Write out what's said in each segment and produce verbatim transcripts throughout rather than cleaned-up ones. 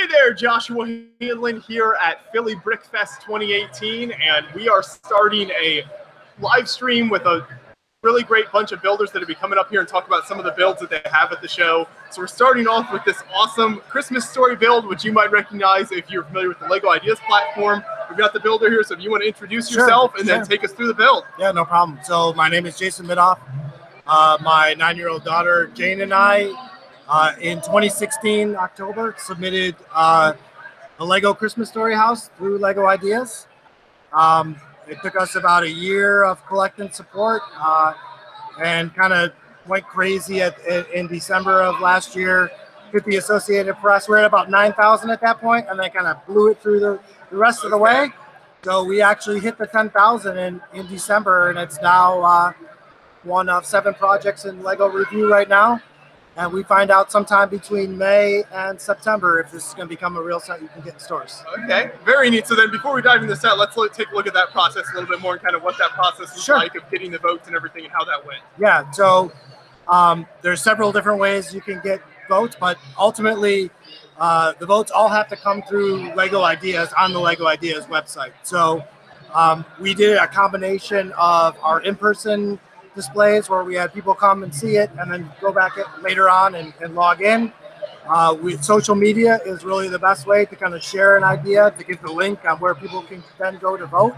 Hey there, Joshua Hillen here at Philly Brick Fest twenty eighteen, and we are starting a live stream with a really great bunch of builders that will be coming up here and talk about some of the builds that they have at the show. So we're starting off with this awesome Christmas Story build, which you might recognize if you're familiar with the LEGO Ideas platform. We've got the builder here, so if you want to introduce sure, yourself and sure. then take us through the build. Yeah, no problem. So my name is Jason Midoff. Uh, my nine-year-old daughter, Jane, and I, uh, in twenty sixteen, October, submitted uh, a LEGO Christmas Story House through LEGO Ideas. Um, it took us about a year of collecting support uh, and kind of went crazy at, at, in December of last year with the Associated Press. We were at about nine thousand at that point, and they kind of blew it through the, the rest of the way. So we actually hit the ten thousand in, in December, and it's now uh, one of seven projects in LEGO Review right now. And we find out sometime between May and September if this is going to become a real set you can get in stores. Okay, very neat. So then before we dive into the set, let's look, take a look at that process a little bit more and kind of what that process is sure. like of getting the votes and everything and how that went. Yeah, so um, there's several different ways you can get votes, but ultimately uh, the votes all have to come through LEGO Ideas on the LEGO Ideas website. So um, we did a combination of our in-person displays where we had people come and see it and then go back later on and, and log in. Uh, we, social media is really the best way to kind of share an idea, to get the link on where people can then go to vote.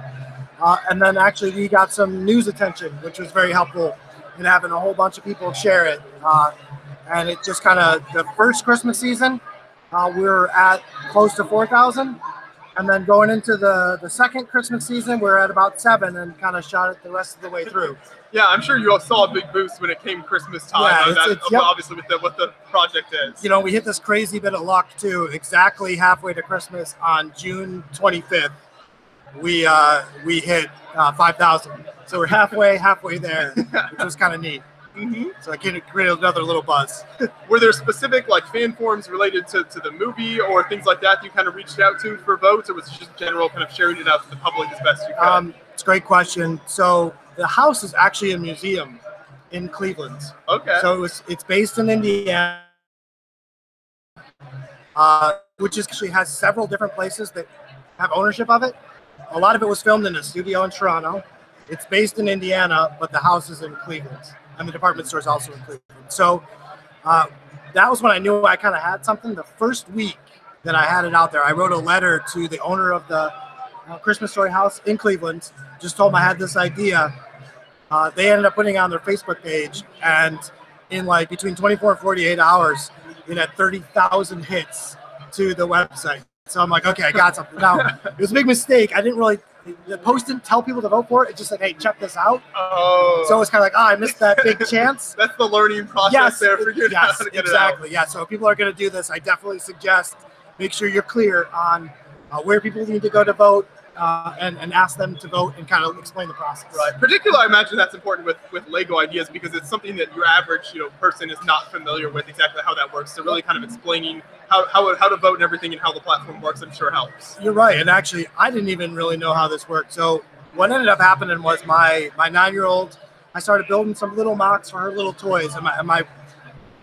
Uh, and then actually we got some news attention, which was very helpful in having a whole bunch of people share it. Uh, and it just kind of, the first Christmas season, uh, we were at close to four thousand. And then going into the, the second Christmas season, we're at about seven and kind of shot it the rest of the way through. Yeah, I'm sure you all saw a big boost when it came Christmas time. Yeah, it's, that, it's, yep. Obviously with the, what the project is. You know, we hit this crazy bit of luck too. Exactly halfway to Christmas on June twenty-fifth, we uh, we hit uh, five thousand. So we're halfway, halfway there, which was kind of neat. Mm-hmm. So I can create another little buzz. Were there specific like fan forums related to, to the movie or things like that, that you kind of reached out to for votes, or was it just general kind of sharing it out to the public as best you could? Um, it's a great question. So the house is actually a museum in Cleveland. Okay. So it was, it's based in Indiana, uh, which is, actually has several different places that have ownership of it. A lot of it was filmed in a studio in Toronto. It's based in Indiana, but the house is in Cleveland. And the department store is also in Cleveland. So uh, that was when I knew I kind of had something. The first week that I had it out there, I wrote a letter to the owner of the uh, Christmas Story House in Cleveland, just told him I had this idea. Uh, they ended up putting it on their Facebook page. And in like between twenty-four and forty-eight hours, it had thirty thousand hits to the website. So I'm like, okay, I got something. Now, it was a big mistake. I didn't really... The post didn't tell people to vote for it. It just said, hey, check this out. Oh. So it's kind of like, oh, I missed that big chance. That's the learning process yes, there for you. Yes, to get exactly. It out. Yeah. So if people are going to do this, I definitely suggest make sure you're clear on uh, where people need to go to vote uh, and, and ask them to vote and kind of explain the process. Right. Particularly, I imagine that's important with, with LEGO Ideas because it's something that your average you know person is not familiar with exactly how that works. So really kind of explaining How, how, how to vote and everything and how the platform works, I'm sure helps. You're right. And actually, I didn't even really know how this worked. So what ended up happening was my, my nine-year-old, I started building some little mocks for her little toys. And my, and my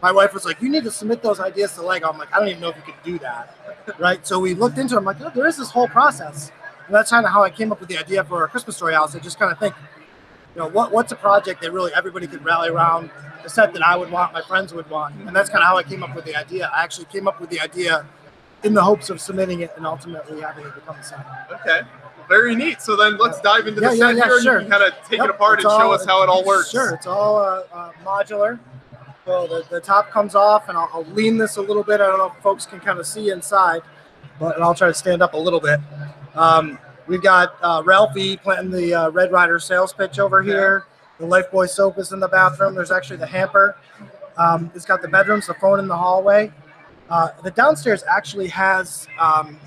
my wife was like, you need to submit those ideas to LEGO. I'm like, I don't even know if you could do that. Right? So we looked into it. I'm like, oh, there is this whole process. And that's kind of how I came up with the idea for our Christmas Story House. I just kind of think, you know, what what's a project that really everybody could rally around, a set that I would want, my friends would want. And that's kind of how I came up with the idea. I actually came up with the idea in the hopes of submitting it and ultimately having it become a set. Okay, very neat. So then let's dive into the yeah, set yeah, yeah, here sure. and you can kind of take yep, it apart and all, show us how it all works. Sure, it's all uh, uh, modular. So the, the top comes off and I'll, I'll lean this a little bit. I don't know if folks can kind of see inside, but and I'll try to stand up a little bit. Um, We've got uh, Ralphie planting the uh, Red Rider sales pitch over here. The Lifebuoy soap is in the bathroom. There's actually the hamper. Um, it's got the bedrooms, the phone in the hallway. Uh, the downstairs actually has um,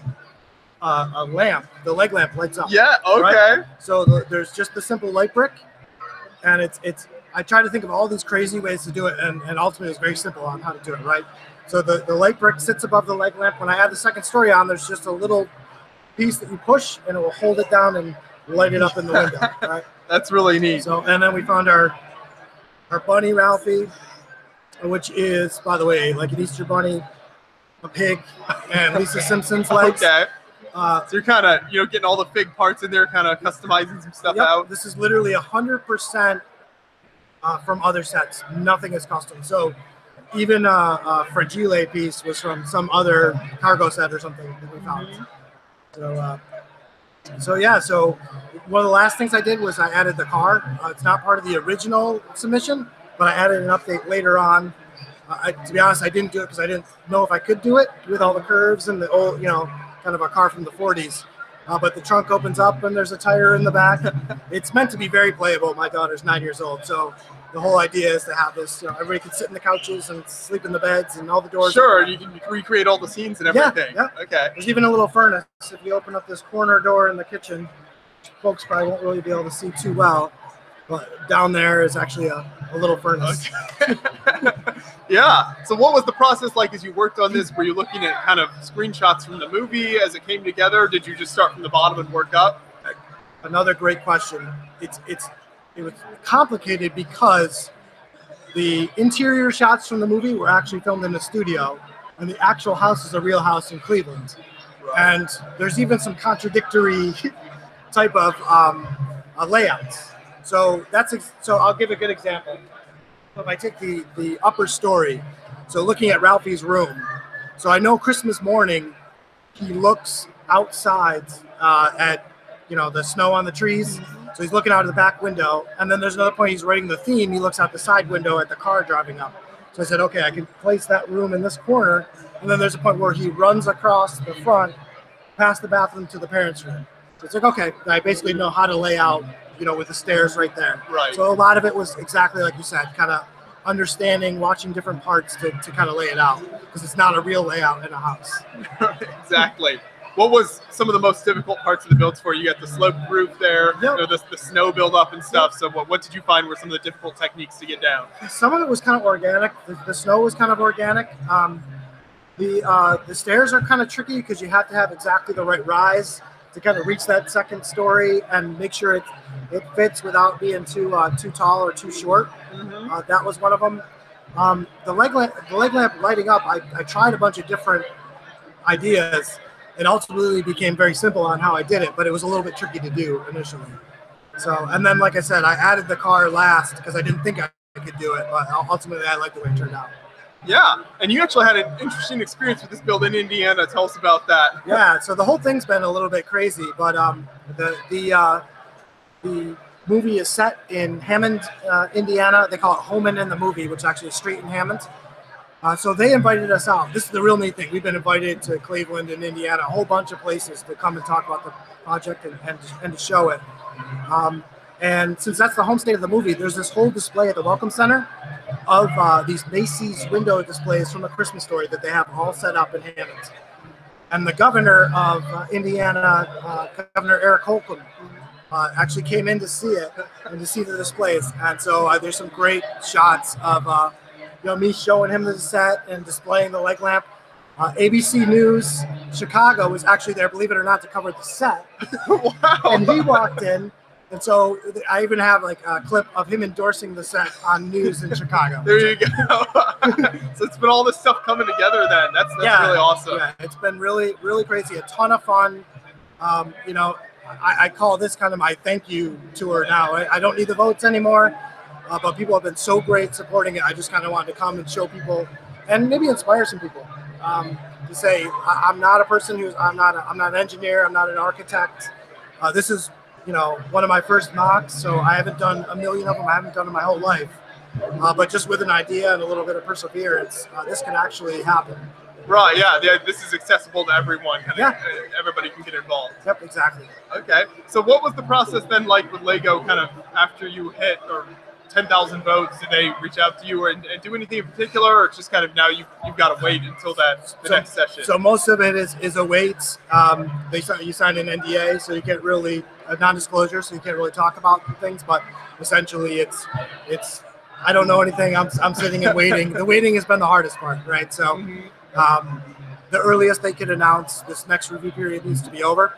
uh, a lamp. The leg lamp lights up. Yeah, okay. Right? So the, there's just the simple light brick. And it's, it's. I try to think of all these crazy ways to do it. And, and ultimately, it's very simple on how to do it, right? So the, the light brick sits above the leg lamp. When I add the second story on, there's just a little piece that you push and it will hold it down and light it up in the window. Right? That's really neat. So, and then we found our our bunny Ralphie, which is, by the way, like an Easter bunny. a pig, and Lisa Simpson's legs. Okay. Uh, so you're kind of, you know, getting all the fig parts in there, kind of customizing some stuff yep, out. This is literally one hundred percent uh, from other sets. Nothing is custom. So even a, a Fragile piece was from some other cargo set or something that we found. Mm-hmm. So, uh, so yeah, so one of the last things I did was I added the car. Uh, it's not part of the original submission, but I added an update later on. Uh, I, to be honest, I didn't do it because I didn't know if I could do it with all the curves and the old, you know, kind of a car from the forties. Uh, but the trunk opens up and there's a tire in the back. It's meant to be very playable. My daughter's nine years old, so the whole idea is to have this, you know, everybody can sit in the couches and sleep in the beds and all the doors. Sure, you can recreate all the scenes and everything. Yeah, yeah. Okay. There's even a little furnace. If you open up this corner door in the kitchen, folks probably won't really be able to see too well, but down there is actually a, a little furnace. Okay. Yeah. So what was the process like as you worked on this? Were you looking at kind of screenshots from the movie as it came together? Did you just start from the bottom and work up? Another great question. It's it's it was complicated because the interior shots from the movie were actually filmed in the studio, and the actual house is a real house in Cleveland. Right. And there's even some contradictory type of um, uh, layouts. So that's ex so I'll give a good example. So if I take the, the upper story, so looking at Ralphie's room, so I know Christmas morning, he looks outside uh, at, you know, the snow on the trees. So he's looking out of the back window. And then there's another point, he's writing the theme. He looks out the side window at the car driving up. So I said, okay, I can place that room in this corner. And then there's a point where he runs across the front, past the bathroom to the parents' room. So it's like, okay, I basically know how to lay out, you know, with the stairs right there. Right. So a lot of it was exactly like you said, kind of understanding, watching different parts to, to kind of lay it out, because it's not a real layout in a house. Exactly. What was some of the most difficult parts of the builds for you? You got the sloped roof there, yep. you know, the, the snow buildup and stuff. Yep. So what, what did you find were some of the difficult techniques to get down? Some of it was kind of organic. The, the snow was kind of organic. Um, the, uh, the stairs are kind of tricky because you have to have exactly the right rise to kind of reach that second story and make sure it it fits without being too uh, too tall or too short. Mm-hmm. uh, that was one of them. Um, the leg lamp, the leg lamp lighting up. I, I tried a bunch of different ideas, and ultimately became very simple on how I did it. But it was a little bit tricky to do initially. So, and then like I said, I added the car last because I didn't think I could do it. But ultimately, I liked the way it turned out. Yeah, and you actually had an interesting experience with this build in Indiana. Tell us about that. Yeah, so the whole thing's been a little bit crazy, but um, the the uh, the movie is set in Hammond, uh, Indiana. They call it Homan in the movie, which is actually a street in Hammond. Uh, so they invited us out. This is the real neat thing. We've been invited to Cleveland and Indiana, a whole bunch of places to come and talk about the project and, and, and to show it. Um, and since that's the home state of the movie, there's this whole display at the Welcome Center of uh, these Macy's window displays from A Christmas Story that they have all set up in Hammond. And the governor of uh, Indiana, uh, Governor Eric Holcomb, uh, actually came in to see it and to see the displays. And so uh, there's some great shots of uh, you know, me showing him the set and displaying the leg lamp. Uh, A B C News Chicago was actually there, believe it or not, to cover the set. Wow. And he walked in. And so I even have like a clip of him endorsing the set on news in Chicago. There you go. So it's been all this stuff coming together then. That's, that's yeah, really awesome. Yeah, it's been really, really crazy. A ton of fun. Um, you know, I, I call this kind of my thank you tour now. I, I don't need the votes anymore, uh, but people have been so great supporting it. I just kind of wanted to come and show people and maybe inspire some people um, to say, I, I'm not a person who's, I'm not, a, I'm not an engineer. I'm not an architect. Uh, this is, you know, one of my first mocks, so I haven't done a million of them. I haven't done in my whole life, uh, but just with an idea and a little bit of perseverance, uh, this can actually happen. Right, yeah, yeah, this is accessible to everyone. Kind of, yeah. Everybody can get involved. Yep, exactly. Okay, so what was the process then like with LEGO kind of after you hit or ten thousand votes? Did they reach out to you or, and do anything in particular, or just kind of now you've, you've got to wait until that the so, next session? So most of it is, is a wait. Um, they, you sign an N D A, so you can't really, a non-disclosure, so you can't really talk about things, but essentially it's, it's I don't know anything. I'm, I'm sitting and waiting. The waiting has been the hardest part, right? So um, the earliest they could announce this next review period needs to be over.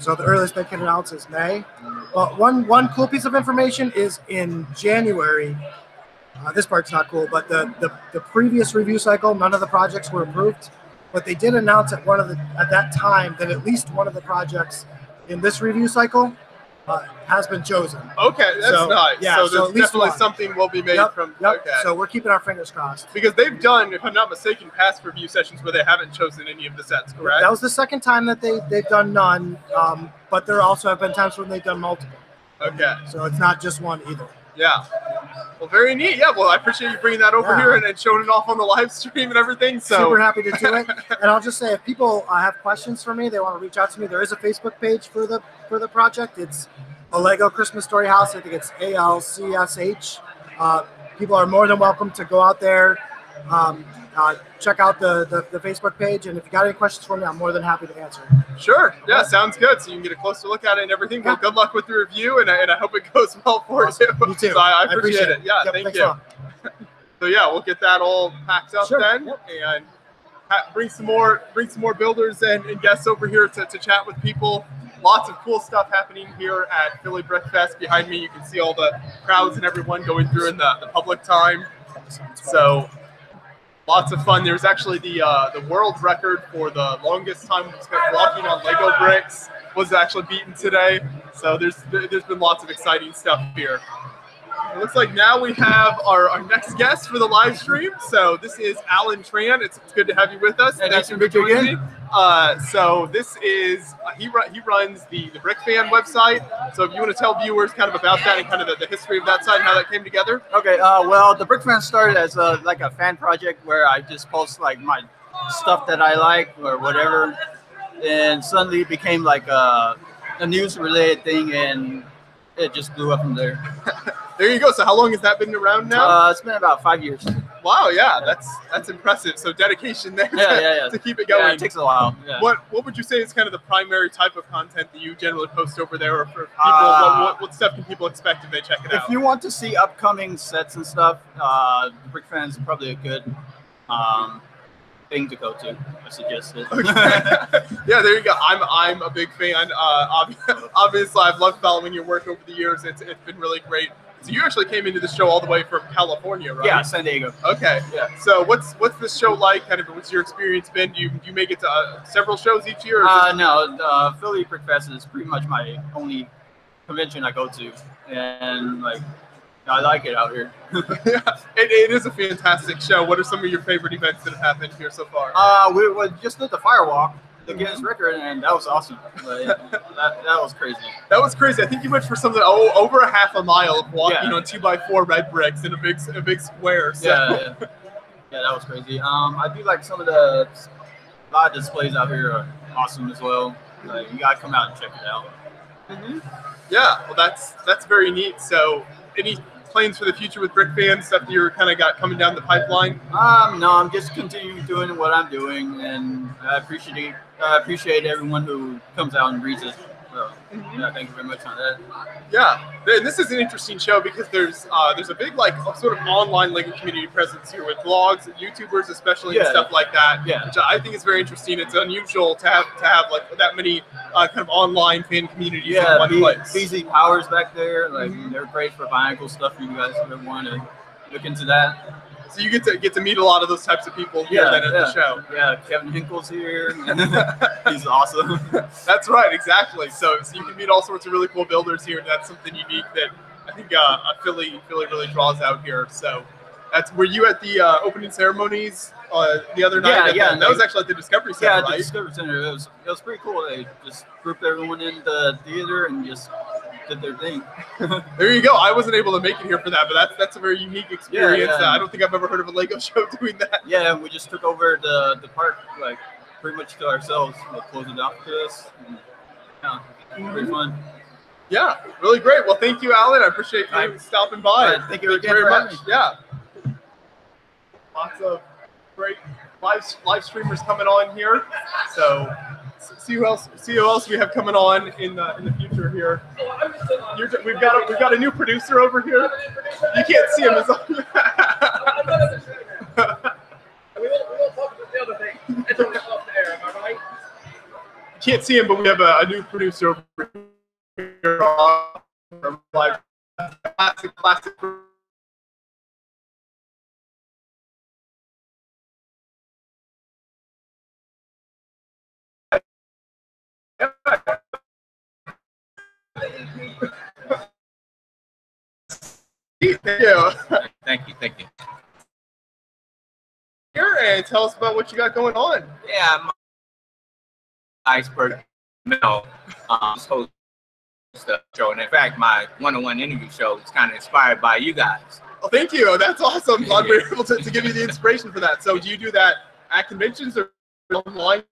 So the earliest they can announce is May. But one one cool piece of information is in January. Uh, this part's not cool, but the, the, the previous review cycle, none of the projects were approved. but they did announce at one of the at that time that at least one of the projects in this review cycle uh, has been chosen. Okay, that's so, nice. Yeah, so, so there's definitely one. something will be made yep, from. Yep. Okay. So we're keeping our fingers crossed because they've done, if I'm not mistaken, past review sessions where they haven't chosen any of the sets. Correct. That was the second time that they they've done none, um, but there also have been times when they've done multiple. Okay. So it's not just one either. Yeah. Well, very neat. Yeah, well, I appreciate you bringing that over yeah. here and, and showing it off on the live stream and everything. So super happy to do it. And I'll just say, if people uh, have questions for me, they want to reach out to me, there is a Facebook page for the for the project. It's a LEGO Christmas Story House. I think it's A L C S H. Uh, people are more than welcome to go out there, um, uh, check out the, the, the Facebook page. And if you got any questions for me, I'm more than happy to answer. Sure. Yeah, sounds good. So you can get a closer look at it and everything. Yeah. Well, good luck with the review, and I, and I hope it goes well for awesome. you. Me too. So I, I, appreciate I appreciate it. Yeah, yep, thank you. So yeah, we'll get that all packed up sure. then, yep. and bring some more bring some more builders and, and guests over here to, to chat with people. Lots of cool stuff happening here at Philly Brick Fest. Behind me, you can see all the crowds and everyone going through in the, the public time. So lots of fun. There's actually the uh, the world record for the longest time spent walking on LEGO bricks was actually beaten today. So there's there's been lots of exciting stuff here. It looks like now we have our, our next guest for the live stream. So this is Alan Tran. It's, it's good to have you with us. Hey, Thanks nice for joining me. Uh, so this is uh, he he runs the the BrickFan website. So if you want to tell viewers kind of about that and kind of the, the history of that site and how that came together. Okay. Uh, well, the BrickFan started as a, like a fan project where I just post like my stuff that I like or whatever, and suddenly it became like a, a news related thing, and it just blew up from there. There you go. So how long has that been around now? Uh, it's been about five years. Wow. Yeah, that's that's impressive. So dedication there yeah, to, yeah, yeah. to keep it going. Yeah, it takes a while. Yeah. What What would you say is kind of the primary type of content that you generally post over there, or for people? Uh, what, what stuff can people expect if they check it if out? If you want to see upcoming sets and stuff, uh, BrickFan is probably a good um, thing to go to. I suggest it. Okay. Yeah, there you go. I'm I'm a big fan. Uh, obviously, I've loved following your work over the years. It's it's been really great. So you actually came into the show all the way from California, right? Yeah, San Diego. Okay. Yeah. So what's what's the show like? Kind of what's your experience been? Do you do you make it to uh, several shows each year? Or uh, no, uh, Philly Brick Fest is pretty much my only convention I go to, and like I like it out here. Yeah, it, it is a fantastic show. What are some of your favorite events that have happened here so far? Uh, we, we just did the firewalk. The Guinness record, and that was awesome. Like, that, that was crazy. That was crazy. I think you went for something oh, over a half a mile of walking yeah. on two by four red bricks in a big a big square. So. Yeah, yeah, yeah, that was crazy. Um, I do like some of the live displays out here are awesome as well. Like, you gotta come out and check it out. Mm-hmm. Yeah, well, that's that's very neat. So, any plans for the future with BrickFan? Stuff that you're kind of got coming down the pipeline? Um, no, I'm just continuing doing what I'm doing, and I appreciate. I uh, appreciate everyone who comes out and reads it. So, yeah, thank you very much on that. Yeah, this is an interesting show because there's uh, there's a big like sort of online LEGO community presence here with blogs and YouTubers especially yeah. and stuff like that. Yeah, which I think is very interesting. It's unusual to have to have like that many uh, kind of online fan communities yeah, in one B place. B Z Powers back there, like mm-hmm. they're great for buying cool stuff for you guys if you want to look into that. So you get to get to meet a lot of those types of people here yeah, then at yeah. the show. Yeah, Kevin Hinkle's here. He's awesome. That's right, exactly. So, so you can meet all sorts of really cool builders here, and that's something unique that I think uh, Philly Philly really draws out here. So, that's were you at the uh, opening ceremonies uh, the other night? Yeah, yeah. The, that was actually at the Discovery Center, yeah, right? The Discovery Center. It was it was pretty cool. They just grouped everyone in the theater and just. Did their thing. There you go. I wasn't able to make it here for that, but that's that's a very unique experience. Yeah, yeah. Uh, I don't think I've ever heard of a LEGO show doing that. Yeah, we just took over the the park like pretty much to ourselves. We'll close it up to us. And, yeah, mm-hmm. Pretty fun. Yeah, really great. Well, thank you, Alan. I appreciate you I'm, stopping by. Yeah, thank you very, very much. Me. Yeah. Lots of great live live streamers coming on here. So. See who else? See who else we have coming on in the in the future here. You're, we've got a, we've got a new producer over here. You can't see him as. We won't talk about the other thing. It's always off the air. Am I right? Can't see him, but we have a, a new producer over here on live classic classic. Yeah. Thank you. Thank you. Here and tell us about what you got going on. Yeah, my Iceberg Mill um, host the show, and in fact, my one-on-one interview show is kind of inspired by you guys. Oh, thank you. That's awesome. Glad we were able to, to give you the inspiration for that. So, do you do that at conventions or online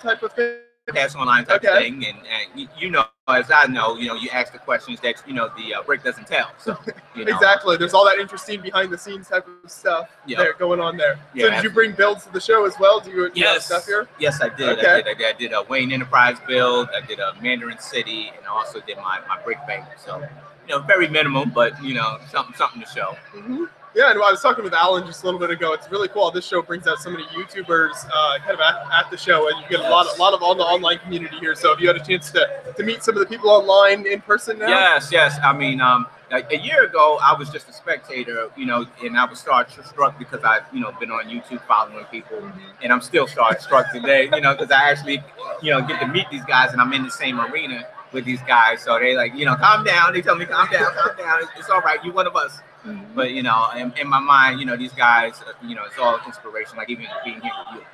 type of thing? That's online type okay. of thing, and, and you, you know, as I know, you know, you ask the questions that you know the uh, brick doesn't tell. So you know. Exactly, there's all that interesting behind the scenes type of stuff yep. there going on there. Yeah, so did you bring builds to the show as well? Do you do yes. stuff here? Yes, I did. Okay. I did. I did. I did a Wayne Enterprise build. I did a Mandarin City, and I also did my my brick bank. So you know, very minimal, but you know, something something to show. Mm-hmm. Yeah, and I was talking with Alan just a little bit ago. It's really cool. This show brings out so many YouTubers uh, kind of at, at the show, and you get a lot, a lot of all the online community here. So, have you had a chance to, to meet some of the people online in person now? Yes, yes. I mean, um, a year ago, I was just a spectator, you know, and I was starstruck because I've, you know, been on YouTube following people, mm-hmm. and I'm still starstruck today, you know, because I actually, you know, get to meet these guys, and I'm in the same arena with these guys. So they like, you know, calm down. They tell me, calm down, calm down. It's, it's all right. You're one of us. Mm-hmm. But, you know, in, in my mind, you know, these guys, you know, it's all inspiration, like even being here with you.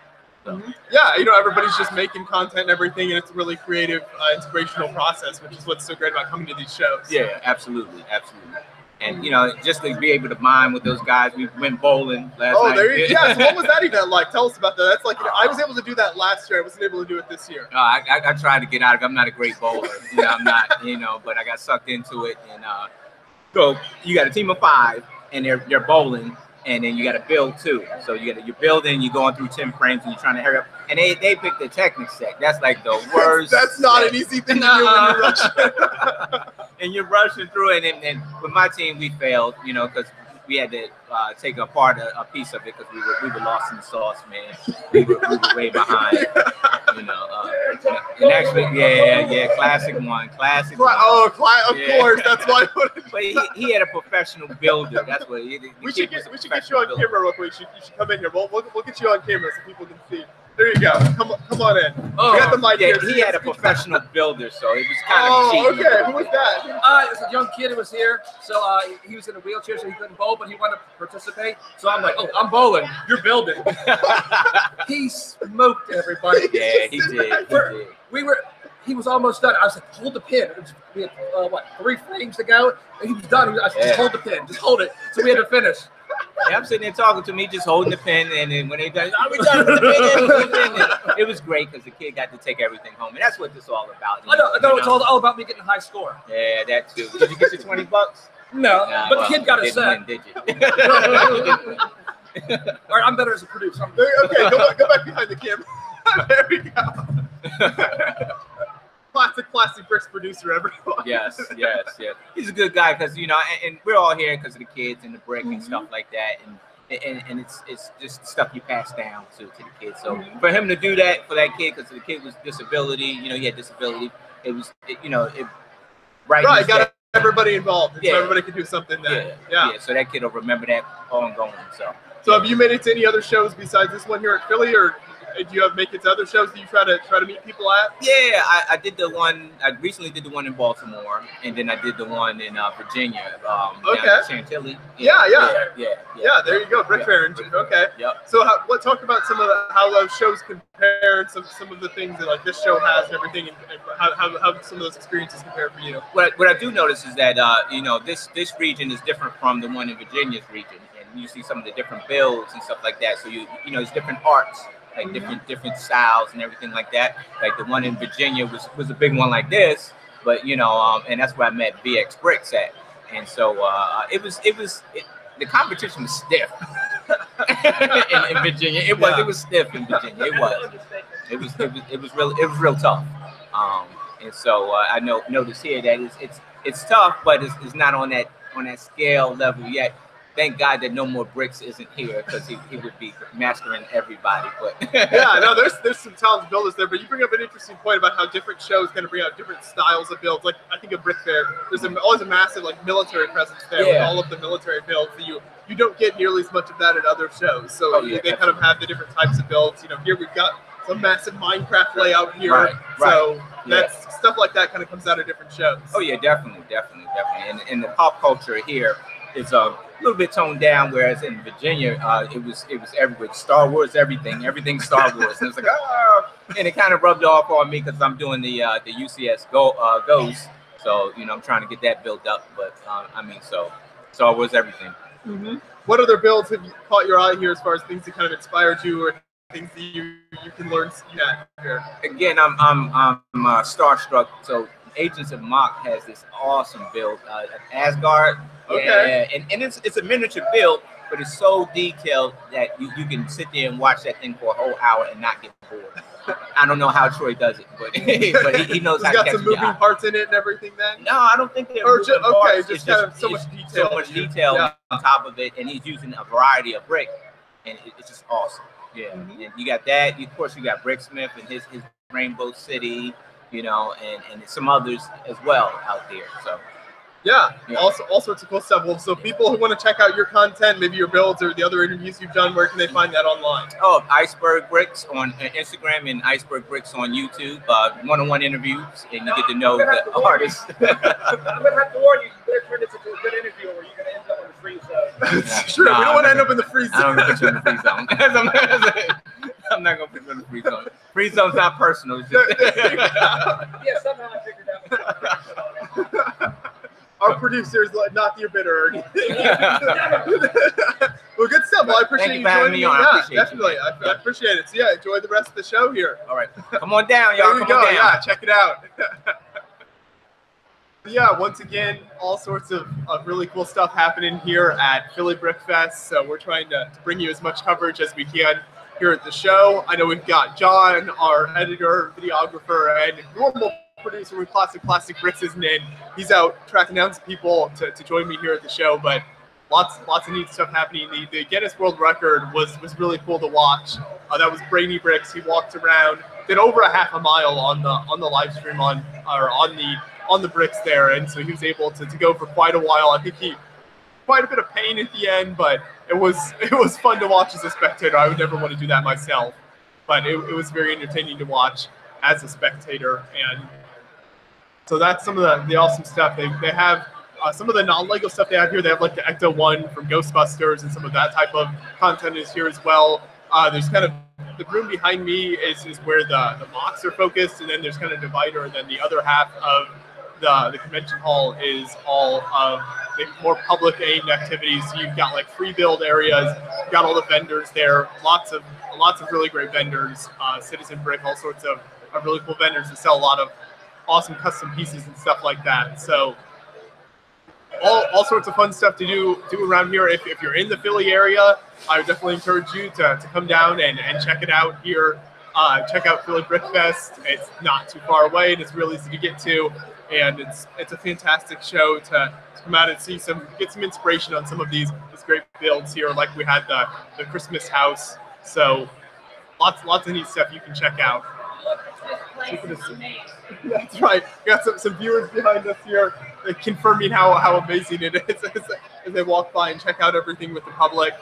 So. Mm-hmm. Yeah, you know, everybody's just making content and everything, and it's a really creative, uh, inspirational process, which is what's so great about coming to these shows. Yeah, absolutely, absolutely. And, you know, just to be able to mine with those guys, we went bowling last oh, night. Oh, there you go. Yeah, so what was that event like? Tell us about that. That's like, you know, I was able to do that last year. I wasn't able to do it this year. Uh, I, I, I tried to get out of it. I'm not a great bowler. you know, I'm not, you know, but I got sucked into it, and, uh, so you got a team of five, and they're they're bowling, and then you got to build two. So you got you're building, you're going through ten frames, and you're trying to hurry up. And they they picked the technique set. That's like the worst. That's not set. An easy thing to do when you're rushing. And you're rushing through it. And, and with my team, we failed, you know, because we had to uh, take apart a, a piece of it because we were we were lost in the sauce, man. We were, we were way behind. You know, uh, and actually, yeah, yeah, classic one, classic. Cla one. Oh, cla of yeah. course, that's why. But he, he had a professional builder. That's what he. We should get we should get you on builder. camera real quick. You should, you should come in here. We'll, we'll we'll get you on camera so people can see. There you go. Come on, come on in. Oh, we got the mic yeah, here. He had a professional builder, so it was kind of cheap. Oh, okay. Who was that? Uh, it was a young kid who was here. So uh, he was in a wheelchair, so he couldn't bowl, but he wanted to participate. So I'm like, oh, I'm bowling. You're building. He smoked everybody. Yeah, he did. He did. We were. He was almost done. I was like, hold the pin. It was, we had uh, what three frames to go, and he was done. He was, I said, yeah. Just hold the pin. Just hold it. So we had to finish. Yeah, I'm sitting there talking to me, just holding the pen, and then when they done, oh, we done with the pen. It was great because the kid got to take everything home, and that's what this is all about. I know, know, it's all, all about me getting a high score. Yeah, that too. Did you get your twenty bucks? No, nah, but well, the kid got a set. Did you? All right, I'm better as a producer. I'm okay, go back, go back behind the camera. There we go. Classic, classic bricks producer, everyone. Yes, yes, yes. He's a good guy because, you know, and, and we're all here because of the kids and the brick mm-hmm. and stuff like that. And, and and it's it's just stuff you pass down to, to the kids. So mm-hmm. for him to do that for that kid, because the kid was disability, you know, he had disability. It was, it, you know, it right. Right, got everybody involved. Yeah. So everybody could do something there. Yeah. Yeah. yeah, so that kid will remember that ongoing. So, so have you made it to any other shows besides this one here at Philly, or do you have make it to other shows that you try to try to meet people at? Yeah, I, I did the one. I recently did the one in Baltimore, and then I did the one in uh, Virginia. Um, okay. Chantilly. Yeah yeah. Yeah, yeah, yeah, yeah. There you go, BrickFan. Yeah. Okay. Yep. So, how, what talk about some of the, how those shows compare, and some some of the things that like this show has and everything, and, and how, how how some of those experiences compare for you? What I, what I do notice is that uh, you know this this region is different from the one in Virginia's region, and you see some of the different builds and stuff like that. So you you know it's different arts. Like different different styles and everything like that. Like the one in Virginia was, was a big one like this, but you know, um, and that's where I met B X Bricks at. And so uh, it was it was it, the competition was stiff in, in Virginia. It was yeah. it was stiff in Virginia. It was it was it was it was real it was real tough. Um, and so uh, I know notice here that it's it's it's tough, but it's, it's not on that on that scale level yet. Thank God that No More Bricks isn't here because he, he would be mastering everybody. But yeah, no, there's there's some talented builders there. But you bring up an interesting point about how different shows kind of bring out different styles of builds. Like I think of Brick Fair, there's a, always a massive like military presence there yeah. with all of the military builds that you you don't get nearly as much of that at other shows. So oh, yeah, they kind of have the different types of builds. You know, here we've got some massive Minecraft layout here. Right, right. So that's yeah. stuff like that kind of comes out of different shows. Oh yeah, definitely, definitely, definitely. And in the pop culture here. is a little bit toned down, whereas in Virginia, uh, it was it was everywhere. Star Wars, everything, everything Star Wars. And it was like, oh, and it kind of rubbed off on me because I'm doing the uh, the U C S go uh, goes. So you know, I'm trying to get that built up. But uh, I mean, so Star Wars, everything. Mm-hmm. What other builds have you caught your eye here as far as things that kind of inspired you or things that you you can learn here? Again, I'm I'm I'm uh, starstruck. So Agents of Mach has this awesome build, uh, Asgard. Okay. Yeah, and, and it's it's a miniature build, but it's so detailed that you, you can sit there and watch that thing for a whole hour and not get bored. I don't know how Troy does it, but, but he, he knows how to catch it. It's got some moving parts in it and everything then? No, I don't think they're moving just, okay, parts. Just, kind just of so much detail. So much detail yeah. on top of it, and he's using a variety of brick, and it, it's just awesome. Yeah, mm-hmm. And you got that. Of course, you got Bricksmith and his, his Rainbow City, you know, and, and some others as well out there, so. Yeah, yeah, all, all sorts of cool stuff. Well, so people who want to check out your content, maybe your builds or the other interviews you've done, where can they find that online? Oh, Iceberg Bricks on Instagram and Iceberg Bricks on YouTube. Uh, one-on-one interviews, and you get to know the artists. I'm going to have to warn you, you better turn this into a good interview or you're going to end up in the free zone. It's true, no, we don't want to end up in the free zone. I don't want to put you in the free zone. I'm not going to put you in the free zone. Free zone's not personal. It's just yeah, somehow I figured out. Our producers, not your bitter. Well, good stuff. Well, I appreciate Thank you, you joining me. On. Yeah, I appreciate definitely. You, I, I appreciate it. So yeah, enjoy the rest of the show here. All right, come on down, y'all. There we go. Down. Yeah, check it out. Yeah, once again, all sorts of, of really cool stuff happening here at Philly Brick Fest. So we're trying to bring you as much coverage as we can here at the show. I know we've got John, our editor, videographer, and normal producer with Classic Plastic Bricks isn't in. He's out tracking down some people to, to join me here at the show, but lots lots of neat stuff happening. The, the Guinness World Record was, was really cool to watch. Uh, that was Brainy Bricks. He walked around, did over a half a mile on the on the live stream on or on the on the bricks there, and so he was able to, to go for quite a while. I think he quite a bit of pain at the end, but it was it was fun to watch as a spectator. I would never want to do that myself, but it, it was very entertaining to watch as a spectator. And so that's some of the, the awesome stuff. They, they have uh, some of the non-LEGO stuff they have here. They have like the Ecto one from Ghostbusters and some of that type of content is here as well. Uh, there's kind of the room behind me is, is where the, the mocks are focused, and then there's kind of a divider, and then the other half of the, the convention hall is all of the more public aimed activities. You've got like free build areas, you've got all the vendors there, lots of lots of really great vendors, uh, Citizen Brick, all sorts of, of really cool vendors that sell a lot of awesome custom pieces and stuff like that. So all, all sorts of fun stuff to do do around here. If, if you're in the Philly area, I would definitely encourage you to, to come down and, and check it out here. Uh, check out Philly Brick Fest. It's not too far away, and it's really easy to get to. And it's it's a fantastic show to, to come out and see some get some inspiration on some of these, these great builds here, like we had the, the Christmas house. So lots lots of neat stuff you can check out. That's right. We got some, some viewers behind us here confirming how, how amazing it is as, as they walk by and check out everything with the public.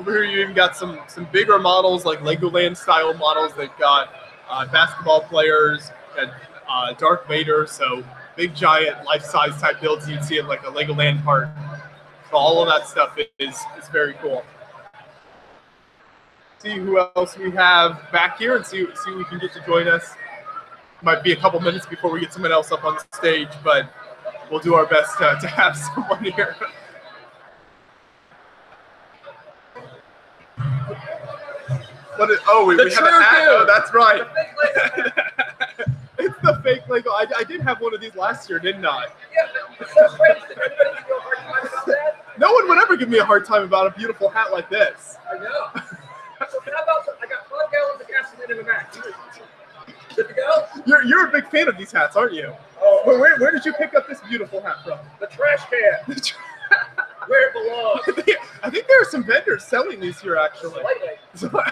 Over here, you even got some, some bigger models, like Legoland style models. They've got uh, basketball players and uh, Darth Vader, so big, giant, life size type builds you'd see at like a Legoland park. So, all of that stuff is, is very cool. See who else we have back here and see see who we can get to join us. Might be a couple minutes before we get someone else up on stage, but we'll do our best to, to have someone here. What is, oh, we, we have a hat. Oh, that's right. It's the fake Lego. I, I did have one of these last year, didn't I? Yeah, but it's so crazy. Did everybody give you a hard time about that? No one would ever give me a hard time about a beautiful hat like this. I know. So how about, I got five gallons of gasoline in the back. Good to go? You're, you're a big fan of these hats, aren't you? Oh. Where, where, where did you pick up this beautiful hat from? The trash can. The tra where it belongs. I think, I think there are some vendors selling these here, actually. So, why,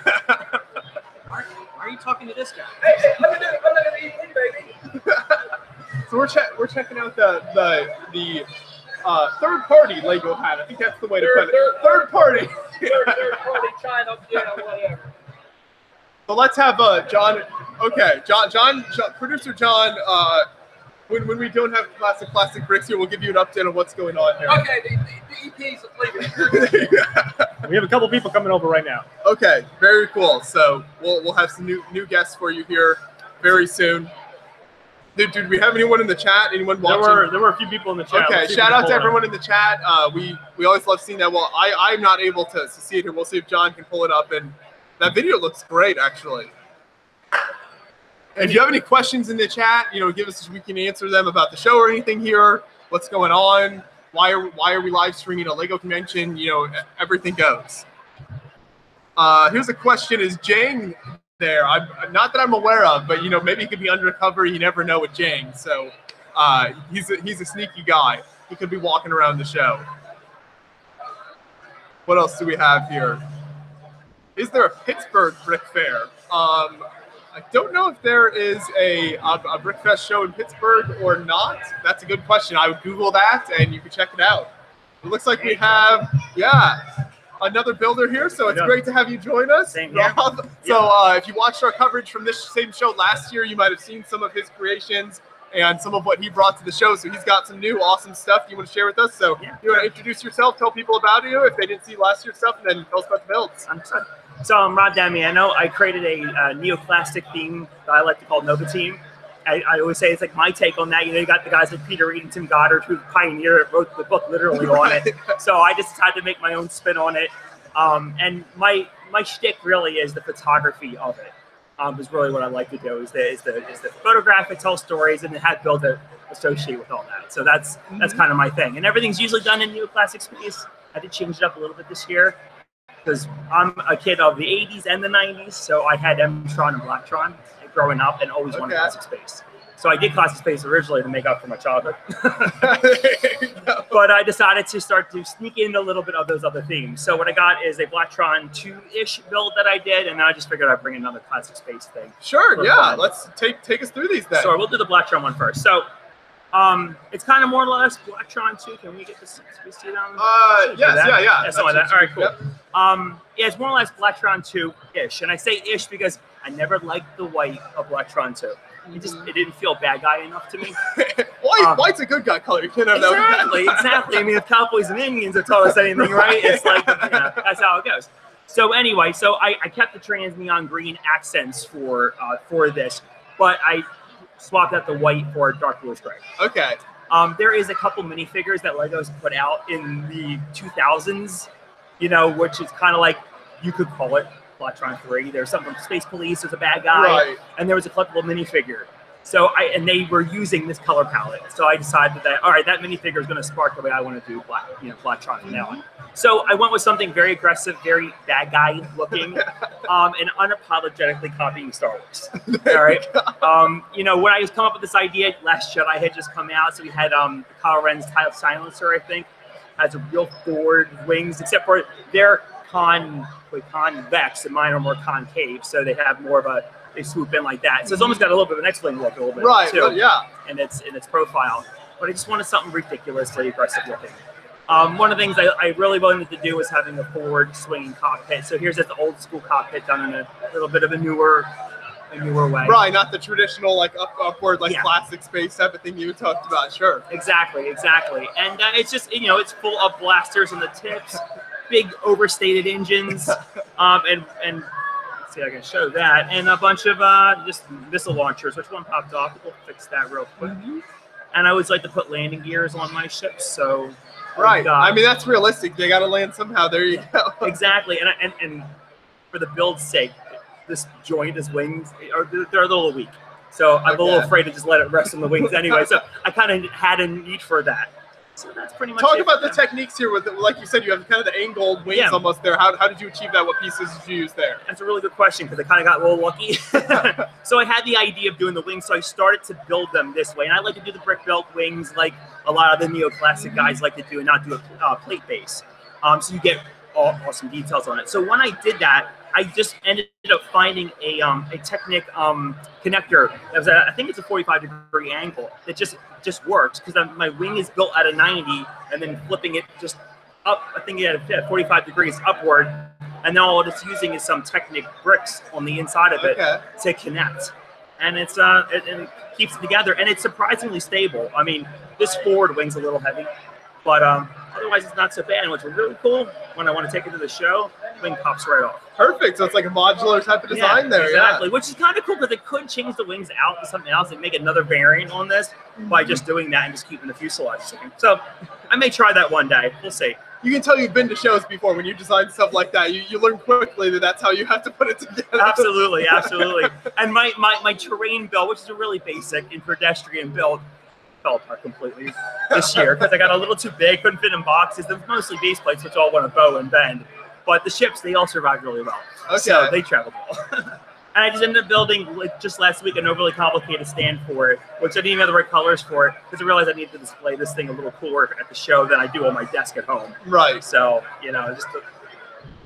why are you talking to this guy? Hey, hey, I'm not going to eat me, baby. So we're, che we're checking out the, the, the Uh, third-party Lego hat. I think that's the way third, to put it. Third, third party. Third, third party China, yeah, whatever. So let's have uh, John. Okay, John, John, John, producer John uh, When, when we don't have classic plastic bricks here, we'll give you an update on what's going on here. Okay, the, the, the E Ps are leaving. We have a couple people coming over right now. Okay, very cool. So we'll we'll have some new new guests for you here very soon. Dude, do we have anyone in the chat? Anyone watching? There were there were a few people in the chat. Okay, shout out to everyone in the chat. Uh, we we always love seeing that. Well, I I'm not able to, to see it here. We'll see if John can pull it up. And that video looks great, actually. And if you have any questions in the chat, you know, give us, we can answer them about the show or anything here. What's going on? Why are why are we live streaming a LEGO convention? You know, everything goes. Uh, here's a question: is Jane there? I'm not that I'm aware of, but you know, maybe he could be undercover. You never know with Jane, so uh, he's a, he's a sneaky guy. He could be walking around the show. What else do we have here? Is there a Pittsburgh Brick Fair? Um, I don't know if there is a, a, a Brick Fest show in Pittsburgh or not. That's a good question. I would Google that, and you can check it out. It looks like we have, yeah, another builder here, so it's great to have you join us. Same here. Rob. So uh, if you watched our coverage from this same show last year, you might have seen some of his creations and some of what he brought to the show. So he's got some new awesome stuff you want to share with us. So yeah. You want to introduce yourself, tell people about you if they didn't see last year's stuff, and then tell us about the builds. I'm sorry. So I'm Rob Damiano. I created a uh, neoclassic theme that I like to call Nova Team. I, I always say it's like my take on that. You know, you got the guys like Peter Reed and Tim Goddard, who pioneered it, wrote the book literally on it. So I just had to make my own spin on it. Um, and my my shtick really is the photography of it. Um, is really what I like to do. Is the is the is the photograph and tell stories and have build it associate with all that. So that's mm-hmm. that's kind of my thing. And everything's usually done in neoclassic space. I did change it up a little bit this year, because I'm a kid of the eighties and the nineties, so I had M-tron and Blacktron growing up and always okay. wanted classic space. So I did classic space originally to make up for my childhood. No. But I decided to start to sneak in a little bit of those other themes. So what I got is a Blacktron two-ish build that I did, and then I just figured I'd bring another classic space thing. Sure, yeah, fun. Let's take take us through these then. So we'll do the Blacktron one first. So Um, it's kind of more or less Blacktron two. Can we get this? Can we see it on? Uh, yes, that? yeah, yeah. yeah something like that. All right, cool. Yep. Um, yeah, it's more or less Blacktron two-ish. And I say ish because I never liked the white of Blacktron two. It just it didn't feel bad guy enough to me. White, um, white's a good guy color. You can't have exactly, that exactly. I mean, if Cowboys and Indians have taught us anything, right? It's like, you know, that's how it goes. So anyway, so I, I kept the trans neon green accents for, uh, for this, but I swapped out the white for dark bluish gray. Okay. Um, there is a couple minifigures that LEGO's put out in the two thousands, you know, which is kind of like, you could call it Blacktron three. There's something from Space Police, there's a bad guy, right. And there was a collectible minifigure. So I, and they were using this color palette. So I decided that, all right, that minifigure is going to spark the way I want to do black, you know, Blacktron from now on. So I went with something very aggressive, very bad guy looking, um, and unapologetically copying Star Wars. All right. Um, you know, when I was coming up with this idea, Last Jedi had just come out. So we had um, Kylo Ren's TIE Silencer, I think, has a real forward wings, except for their con, convex, and mine are more concave. So they have more of a, they swoop in like that. So it's almost got a little bit of an X-Wing look a little bit, right, too. Right, yeah. And it's in its profile. But I just wanted something ridiculously aggressive looking. Um, one of the things I, I really wanted to do was having a forward swinging cockpit. So here's this old school cockpit done in a little bit of a newer a newer way. Right, not the traditional like up, upward like yeah. classic space type of thing you talked about, sure. Exactly, exactly. And uh, it's just, you know, it's full of blasters on the tips, big overstated engines, um, and, and see, I can show that, and a bunch of uh, just missile launchers. Which one popped off? We'll fix that real quick. Mm-hmm. And I always like to put landing gears on my ships, so right. I mean, that's realistic. They got to land somehow. There you yeah. go. Exactly, and, and and for the build's sake, this joint, this wings, are they're a little weak, so I'm okay. a little afraid to just let it rest on the wings anyway. So I kind of had a need for that. So that's pretty much. Talk it about the them. techniques here. With, like you said, you have kind of the angled wings yeah. almost there. How, how did you achieve that? What pieces did you use there? That's a really good question because I kind of got a little lucky. So I had the idea of doing the wings, so I started to build them this way. And I like to do the brick built wings like a lot of the neoclassic guys like to do, and not do a uh, plate base. Um, so you get all, awesome details on it. So when I did that, I just ended up finding a um, a Technic um, connector. That was a, I think it's a forty-five degree angle that just just works because my wing is built at a ninety and then flipping it just up. I think it had a forty-five degrees upward, and then all it's using is some Technic bricks on the inside of it okay. to connect. and it's uh, it, and it keeps it together, and it's surprisingly stable. I mean, this forward wing's a little heavy, but um, otherwise it's not so bad. And what's really cool, when I want to take it to the show, the wing pops right off. Perfect. So it's like a modular type of design yeah, there. Exactly, yeah. Which is kind of cool because they could change the wings out to something else and make another variant on this mm-hmm. by just doing that and just keeping the fuselage same. So I may try that one day. We'll see. You can tell you've been to shows before when you design stuff like that. You, you learn quickly that that's how you have to put it together. Absolutely, absolutely. And my, my, my terrain build, which is a really basic and pedestrian build, fell apart completely this year because I got a little too big, couldn't fit in boxes. They're mostly base plates, which all want to bow and bend. But the ships, they all survived really well. Okay. So they traveled well. And I just ended up building, like, just last week, an overly complicated stand for it, which I didn't even have the right colors for it, because I realized I needed to display this thing a little cooler at the show than I do on my desk at home. Right. So, you know, just to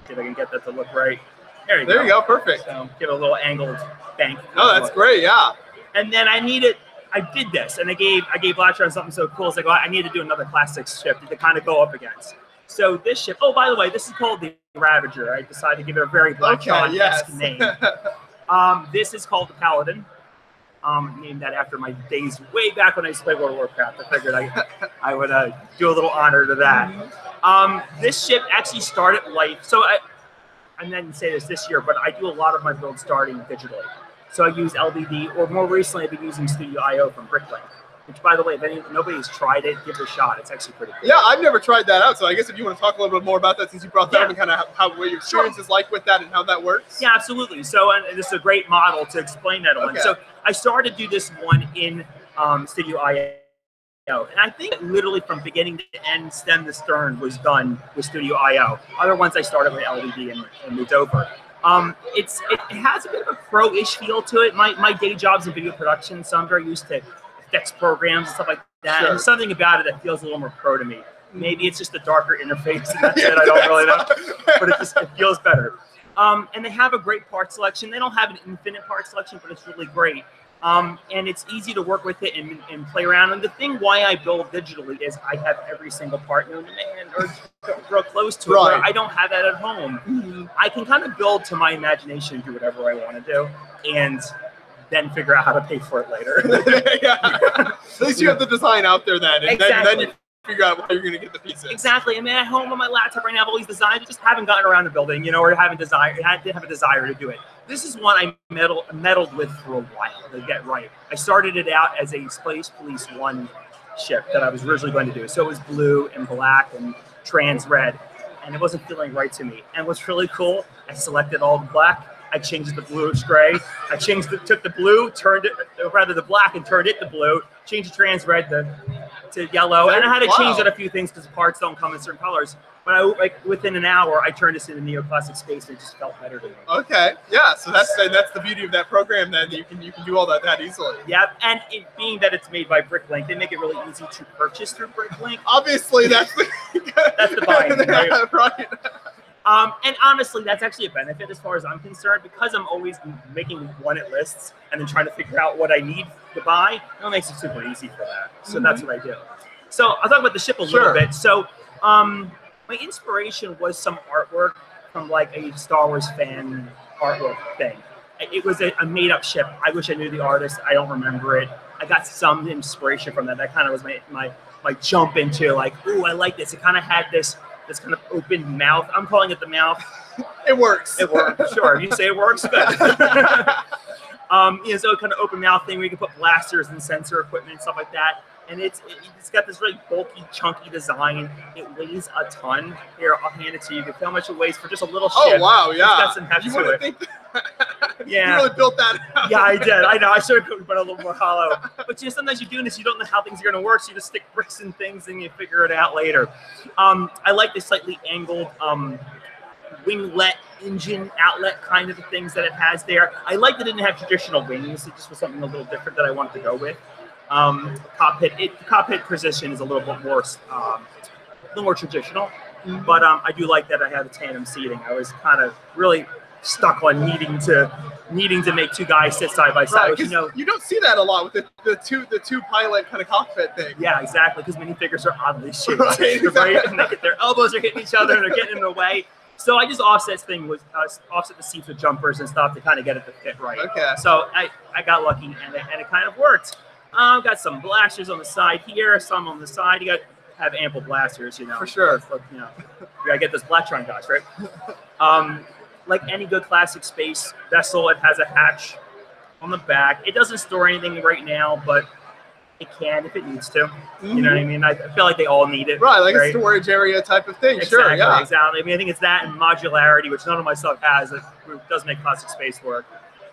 see if I can get that to look right. There you there go. There you go. Perfect. So give it a little angled bank. Oh, that's look. Great. Yeah. And then I needed, I did this, and I gave I gave Blacktron something so cool. It's like, well, I need to do another classics ship to kind of go up against. So this ship, oh, by the way, this is called the Ravager. I decided to give it a very Blacktron-esque okay, yes. name. Um, this is called the Paladin, um, named that after my days way back when I used to play World of Warcraft. I figured I, I would uh, do a little honor to that. Um, this ship actually started life, so I, and then say this this year, but I do a lot of my builds starting digitally. So I use L D D, or more recently I've been using Studio I O from Bricklink, which, by the way, if any, nobody's tried it, give it a shot. It's actually pretty cool. Yeah, I've never tried that out, so I guess if you want to talk a little bit more about that, since you brought that yeah. up and kind of how, how what your experience sure. is like with that and how that works. Yeah, absolutely. So and this is a great model to explain that on. Okay. So I started to do this one in um, Studio I O, and I think literally from beginning to end, stem to stern was done with Studio I O. Other ones I started with L E D and, and moved over. Um, it's, it has a bit of a pro-ish feel to it. My, my day job's in video production, so I'm very used to effects programs and stuff like that. Sure. And something about it that feels a little more pro to me. Maybe it's just a darker interface and that's yeah, it. I don't really know. But it just it feels better. Um, and they have a great part selection. They don't have an infinite part selection, but it's really great. Um, and it's easy to work with it and, and play around. And the thing why I build digitally is I have every single part known to man or real close to right. it. Where I don't have that at home. Mm-hmm. I can kind of build to my imagination and do whatever I want to do. And then figure out how to pay for it later. yeah. At least you have the design out there then, and exactly. then, then you figure out how you're going to get the pieces. Exactly. I mean, at home on my laptop right now, I have all these designs. I just haven't gotten around to building, you know, or haven't desire, I didn't have a desire to do it. This is one I meddled, meddled with for a while to get right. I started it out as a Space Police one ship that I was originally going to do. So it was blue and black and trans red, and it wasn't feeling right to me. And what's really cool, I selected all black. I changed the blue to gray. I changed the, took the blue, turned it, rather the black, and turned it to blue. Changed the trans red to, to yellow. And I had to wow. change out a few things because parts don't come in certain colors. But I, like, within an hour, I turned this into Neoclassic Space, and it just felt better to me. Okay, yeah. So that's that's the beauty of that program. Then that you can you can do all that that easily. Yeah, and it, being that it's made by Bricklink, they make it really easy to purchase through Bricklink. Obviously, that's the that's the buying right. right. Um, and honestly, that's actually a benefit as far as I'm concerned, because I'm always making one-hit lists and then trying to figure out what I need to buy. It makes it super easy for that. So mm-hmm. that's what I do. So I'll talk about the ship a sure. little bit. So um, my inspiration was some artwork from like a Star Wars fan artwork thing. It was a, a made-up ship. I wish I knew the artist. I don't remember it. I got some inspiration from that. That kind of was my, my, my jump into like, ooh, I like this. It kind of had this... this kind of open mouth. I'm calling it the mouth. It works. It works. Sure. You say it works, good. um, you know, so kind of open mouth thing where you can put blasters and sensor equipment and stuff like that. And it's it's got this really bulky, chunky design. It weighs a ton. Here, I'll hand it to you. You can feel how much it weighs for just a little ship. Oh, wow, yeah. It's got some heft to it. Think yeah. You really built that out. Yeah, I did. I know. I should have put it a little more hollow. But, you know, sometimes you're doing this, you don't know how things are going to work, so you just stick bricks and things, and you figure it out later. Um, I like the slightly angled um, winglet engine outlet kind of the things that it has there. I like that it didn't have traditional wings. It just was something a little different that I wanted to go with. Um, cockpit, it, the cockpit position is a little bit more, um, a little more traditional, mm-hmm. but um, I do like that I had a tandem seating. I was kind of really stuck on needing to needing to make two guys sit side by side. Right, you know, you don't see that a lot with the, the two the two pilot kind of cockpit thing. Yeah, exactly. Because minifigures are oddly shaped, right? Exactly. Right? And they, their elbows are hitting each other and they're getting in the way. So I just offset thing was uh, offset the seats with jumpers and stuff to kind of get it to fit right. Okay. So I, I got lucky and it, and it kind of worked. Um, got some blasters on the side here, some on the side. You got to have ample blasters, you know. For sure. Look, you know, you gotta get those Blacktron guys, right? Um, like any good Classic Space vessel, it has a hatch on the back. It doesn't store anything right now, but it can if it needs to. Mm-hmm. You know what I mean? I feel like they all need it. Right, like right? a storage area type of thing. Exactly, sure, yeah. Exactly. I mean, I think it's that and modularity, which none of my stuff has. It does make Classic Space work.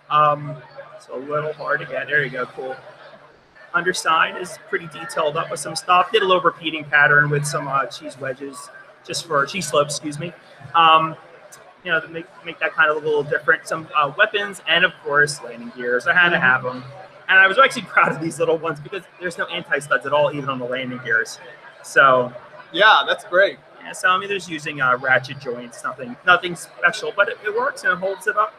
Um, it's a little hard to get. There you go. Cool. Underside is pretty detailed up with some stuff. Did a little repeating pattern with some uh, cheese wedges, just for cheese slopes, excuse me. Um, you know, to make, make that kind of a little different. Some uh, weapons and, of course, landing gears. I had to have them. And I was actually proud of these little ones because there's no anti-studs at all, even on the landing gears. So, yeah, that's great. Yeah, so I mean, there's using uh, ratchet joints, nothing, nothing special, but it, it works and it holds it up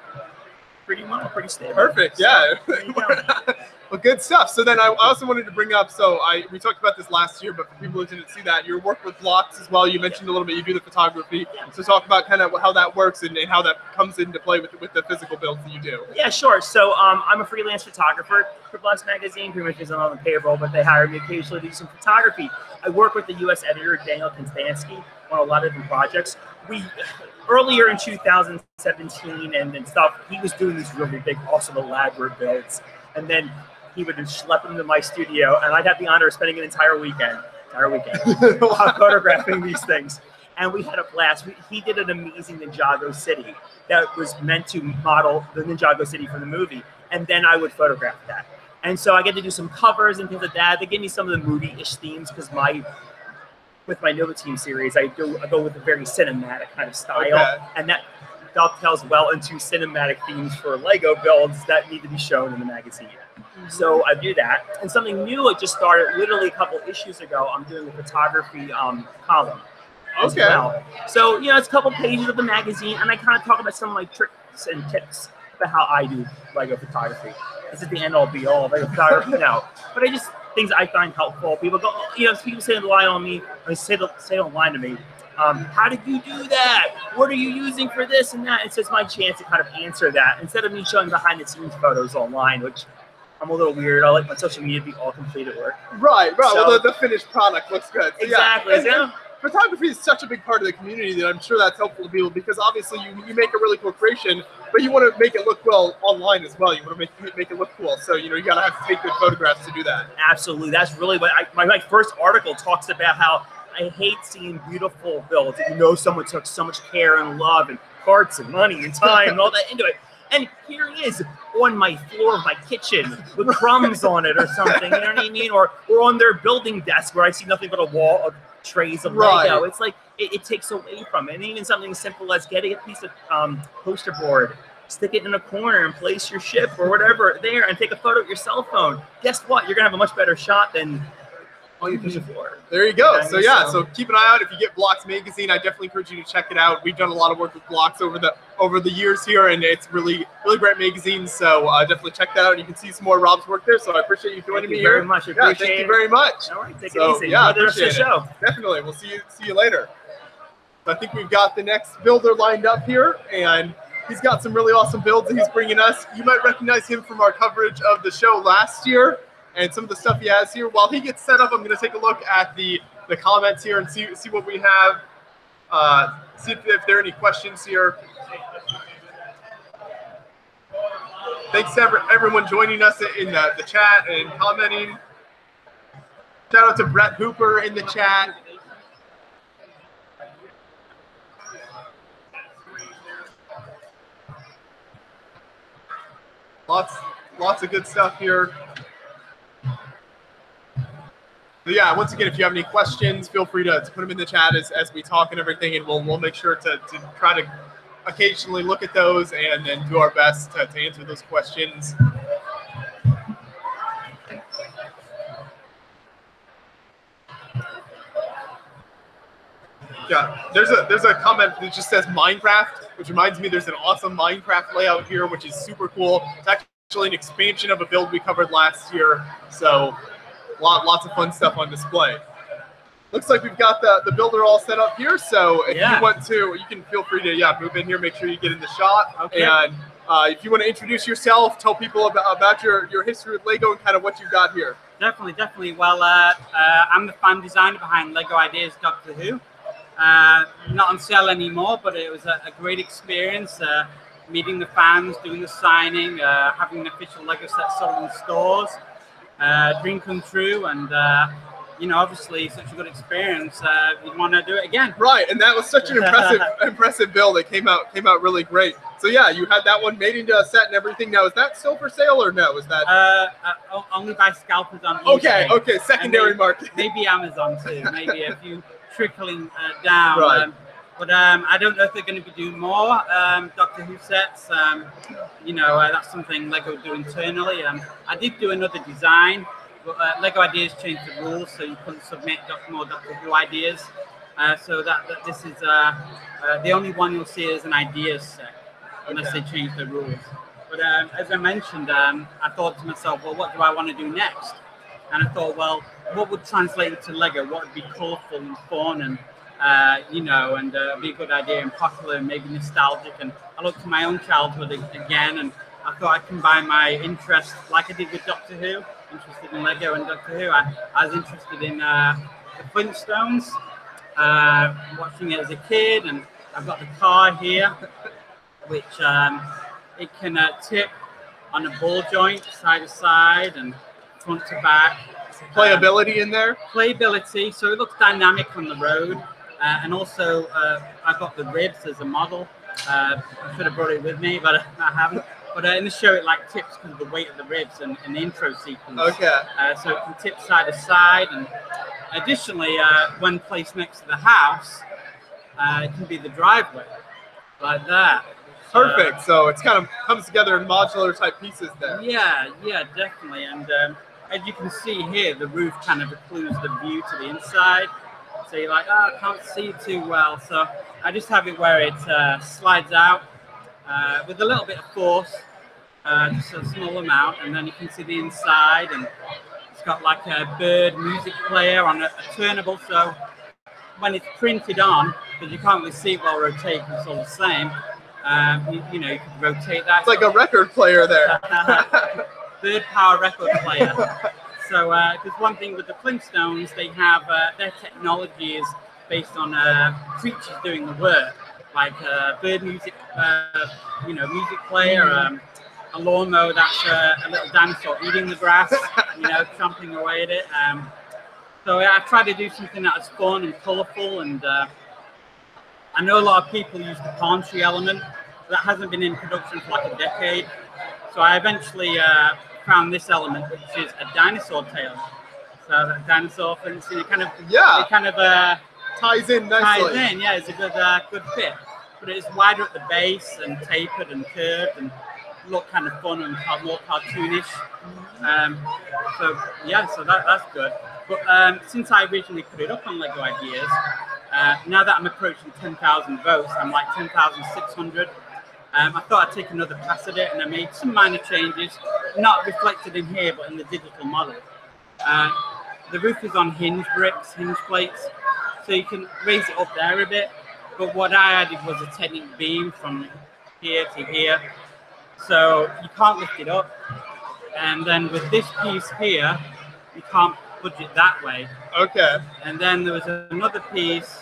pretty well, pretty stable. Perfect. So, yeah. Well, good stuff. So then I also wanted to bring up. So I we talked about this last year, but for people who didn't see that, your work with Blocks as well. You mentioned yeah. a little bit. You do the photography. Yeah. So talk about kind of how that works and, and how that comes into play with with the physical builds that you do. Yeah, sure. So um, I'm a freelance photographer for Blocks Magazine. Pretty much isn't on the payroll, but they hire me occasionally to do some photography. I work with the U S editor Daniel Konstansky on a lot of different projects. We earlier in two thousand seventeen and, and stuff, he was doing these really big, awesome, elaborate builds, and then he would just schlep them to my studio, and I'd have the honor of spending an entire weekend, entire weekend, photographing these things. And we had a blast. We, he did an amazing Ninjago City that was meant to model the Ninjago City from the movie, and then I would photograph that. And so I get to do some covers and things like that. They give me some of the movie-ish themes because my, with my Nova Team series, I, do, I go with a very cinematic kind of style, okay. and that dovetails well into cinematic themes for LEGO builds that need to be shown in the magazine. So I do that, and something new I just started literally a couple issues ago. I'm doing a photography um, column as okay. well. So you know, it's a couple pages of the magazine, and I kind of talk about some of my tricks and tips about how I do LEGO photography. This is the end all be all of LEGO photography now, but I just things I find helpful. People go, oh, you know, people say don't lie on me. I mean, say don't say don't lie to me. Um, how did you do that? What are you using for this and that? And so it's my chance to kind of answer that instead of me showing behind the scenes photos online, which I'm a little weird. I like my social media to be all complete at work. Right, right. So, well, the, the finished product looks good. So, exactly. Yeah. And, yeah. And photography is such a big part of the community that I'm sure that's helpful to people because obviously you, you make a really cool creation, but you want to make it look well online as well. You want to make make it look cool. So, you know, you got to have to take good photographs to do that. Absolutely. That's really what I, my, my first article talks about how I hate seeing beautiful builds. You know, someone took so much care and love and parts and money and time and all that into it. And here it is on my floor of my kitchen with crumbs on it or something, you know what I mean? Or or on their building desk where I see nothing but a wall of trays of right. Lego. It's like it, it takes away from it. And even something as simple as getting a piece of um, poster board, stick it in a corner and place your ship or whatever there and take a photo of your cell phone. Guess what? You're going to have a much better shot than all you push it for. There you go. So yeah, so keep an eye out. If you get Blocks Magazine, I definitely encourage you to check it out. We've done a lot of work with Blocks over the over the years here, and it's really really great magazine. So uh, definitely check that out. You can see some more of Rob's work there. So I appreciate you joining me here. Thank you very much. Yeah, thank you very much. All right, take it easy. Yeah, appreciate it. Definitely. We'll see you see you later. So I think we've got the next builder lined up here, and he's got some really awesome builds that he's bringing us. You might recognize him from our coverage of the show last year. And some of the stuff he has here. While he gets set up, I'm going to take a look at the, the comments here and see see what we have. Uh, see if, if there are any questions here. Thanks to everyone joining us in the, the chat and commenting. Shout out to Brett Hooper in the chat. Lots, lots of good stuff here. But yeah, once again, if you have any questions, feel free to, to put them in the chat as, as we talk and everything, and we'll we'll make sure to, to try to occasionally look at those and then do our best to, to answer those questions. Yeah, there's a there's a comment that just says Minecraft, which reminds me there's an awesome Minecraft layout here, which is super cool. It's actually an expansion of a build we covered last year, so. Lot, lots of fun stuff on display. looks like we've got the, the builder all set up here. So if yeah. you want to, you can feel free to yeah move in here, make sure you get in the shot. Okay. And uh, if you want to introduce yourself, tell people about, about your, your history with LEGO and kind of what you've got here. Definitely, definitely. Well, uh, uh, I'm the fan designer behind LEGO Ideas Doctor Who. Uh, not on sale anymore, but it was a, a great experience. Uh, meeting the fans, doing the signing, uh, having an official LEGO set sold in stores. Uh, dream come true, and uh, you know, obviously such a good experience. Uh, we want to do it again. Right, and that was such an impressive, impressive build. It came out, came out really great. So yeah, you had that one made into a set and everything. Now, is that still for sale or no? Is that uh, uh, only by scalpers on eBay? Okay, okay, secondary maybe, market. Maybe Amazon too. Maybe a few trickling uh, down. Right. Um, But um, I don't know if they're going to be doing more um, Doctor Who sets. Um, you know, uh, that's something LEGO do internally. Um, I did do another design, but uh, LEGO Ideas changed the rules, so you couldn't submit doc more Doctor Who ideas. Uh, so that, that this is uh, uh, the only one you'll see as an ideas set, unless okay. they change the rules. But um, as I mentioned, um, I thought to myself, well, what do I want to do next? And I thought, well, what would translate into LEGO? What would be colorful and fun and Uh, you know, and uh, it'd be a good idea and popular and maybe nostalgic. And I looked at my own childhood again, and I thought I'd combine my interest, like I did with Doctor Who, interested in LEGO and Doctor Who. I, I was interested in uh, the Flintstones, uh, watching it as a kid, and I've got the car here, which um, it can uh, tip on a ball joint, side to side, and front to back. Playability um, in there? Playability, so it looks dynamic on the road. Uh, and also, uh, I've got the ribs as a model. Uh, I should have brought it with me, but I haven't. But uh, in the show, it like tips because of the weight of the ribs and, and the intro sequence. Okay. Uh, so it can tip side to side. And additionally, uh, when placed next to the house, uh, it can be the driveway, like that. Perfect. So, so it's kind of comes together in modular type pieces there. Yeah, yeah, definitely. And um, as you can see here, the roof kind of occludes the view to the inside. So you're like, oh, I can't see too well. So I just have it where it uh, slides out uh, with a little bit of force, uh, just a small amount. And then you can see the inside. And it's got like a bird music player on a, a turnable. So when it's printed on, because you can't really see it while rotating, it's all the same. Um, you, you know, you can rotate that. It's like a record player there. Bird power record player. So, because uh, one thing with the Flintstones, they have uh, their technology is based on uh, creatures doing the work, like uh, bird music, uh, you know, music player, um, a lawnmower that's uh, a little dinosaur eating the grass, you know, chomping away at it. Um, so I tried to do something that was fun and colourful, and uh, I know a lot of people use the palm tree element that hasn't been in production for like a decade. So I eventually. Uh, Found this element, which is a dinosaur tail. So that dinosaur, and so it kind of, yeah, it kind of uh, ties in nicely. Ties in, yeah, it's a good, uh, good fit. But it's wider at the base and tapered and curved and look kind of fun and more cartoonish. Um, so yeah, so that that's good. But um, since I originally put it up on LEGO Ideas, uh, now that I'm approaching ten thousand votes, I'm like ten thousand six hundred. Um, I thought I'd take another pass at it, and I made some minor changes, not reflected in here, but in the digital model. Uh, the roof is on hinge bricks, hinge plates, so you can raise it up there a bit. But what I added was a technique beam from here to here, so you can't lift it up. And then with this piece here, you can't budge it that way. Okay. And then there was another piece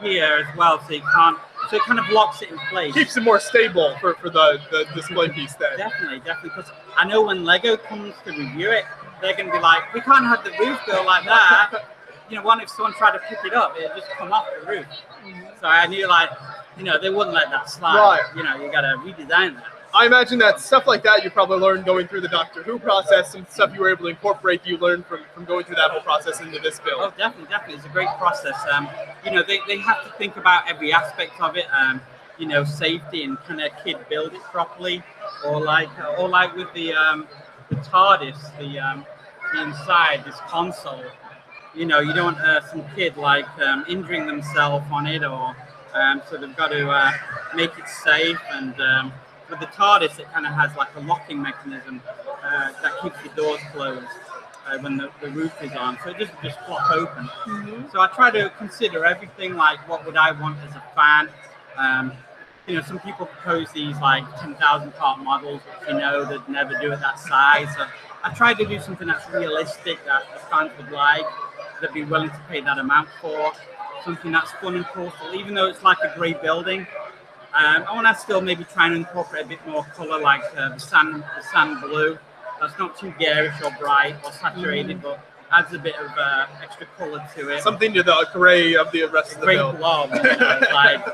here as well, so you can't. So it kind of locks it in place. Keeps it more stable for, for the, the display piece there. Definitely, definitely. Because I know when LEGO comes to review it, they're going to be like, we can't have the roof go like that. You know, one, if someone tried to pick it up, it would just come off the roof. So I knew, like, you know, they wouldn't let that slide. Right. You know, you got to redesign that. I imagine that stuff like that you probably learned going through the Doctor Who process, some stuff you were able to incorporate you learned from, from going through that whole process into this build. Oh, definitely, definitely. It's a great process. Um, you know, they, they have to think about every aspect of it, um, you know, safety and can a kid build it properly, or like or like with the, um, the TARDIS, the, um, the inside, this console. You know, you don't want uh, some kid like um, injuring themselves on it, or um, so they've got to uh, make it safe and... Um, With the TARDIS, it kind of has like a locking mechanism uh, that keeps the doors closed. uh, when the, the roof is on, so it doesn't just flop open. Mm-hmm. So I try to consider everything, like what would I want as a fan. Um, you know, some people propose these like ten thousand part models, which you know they'd never do at that size. So I tried to do something that's realistic, that the fans would like, they'd be willing to pay that amount for, something that's fun and colorful, even though it's like a grey building. Um, I want to still maybe try and incorporate a bit more color, like uh, the sand, the sand blue. That's not too garish or bright or saturated, mm. but adds a bit of uh, extra color to it. Something to the gray of the rest of the build. Gray blob, you know, like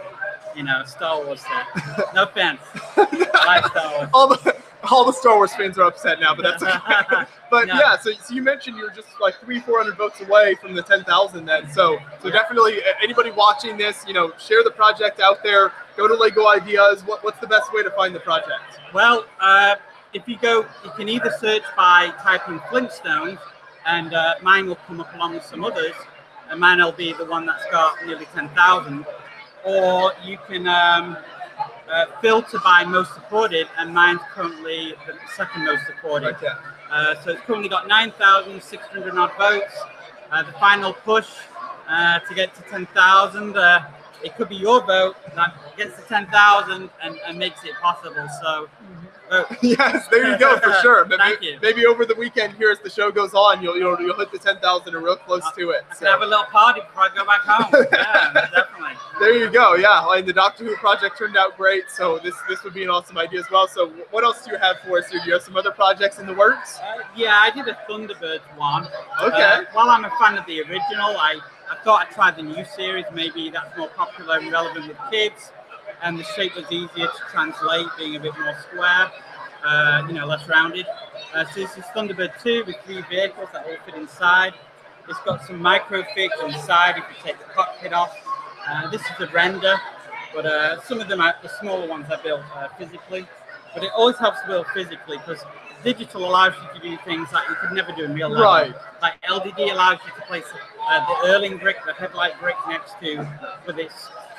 you know, Star Wars stuff. No offense, I like Star Wars. All the all the Star Wars fans are upset now, but that's okay. But no. yeah, so, so you mentioned you were just like three, four hundred votes away from the ten thousand. Then, so so yeah. definitely, anybody watching this, you know, share the project out there. Go to LEGO Ideas. What, what's the best way to find the project? Well, uh, if you go, you can either search by typing Flintstones, and uh, mine will come up along with some others, and mine will be the one that's got nearly ten thousand. Or you can um, uh, filter by most supported, and mine's currently the second most supported. Okay. Uh, so it's currently got nine thousand six hundred odd votes. Uh, the final push uh, to get to ten thousand. Uh, It could be your vote that gets to ten thousand and, and makes it possible. So, vote. Yes, there you go, for sure. Maybe, Thank you. Maybe over the weekend here as the show goes on, you'll you'll, you'll hit the ten thousand or real close I, to it. I so. Can have a little party before I go back home. Yeah, definitely. There you go, yeah. And the Doctor Who project turned out great, so this, this would be an awesome idea as well. So what else do you have for us here? Do you have some other projects in the works? Uh, yeah, I did a Thunderbirds one. Okay. Uh, while I'm a fan of the original, I... I thought I'd try the new series, maybe that's more popular and relevant with kids, and the shape was easier to translate, being a bit more square, uh, you know, less rounded. Uh, so this is Thunderbird two with three vehicles that all fit inside. It's got some microfix inside if you take the cockpit off. Uh, this is a render, but uh, some of them are the smaller ones I built uh, physically. But it always helps to build physically, because digital allows you to do things that you could never do in real life. Right. Like L D D allows you to place uh, the Erling brick, the headlight brick, next to, with its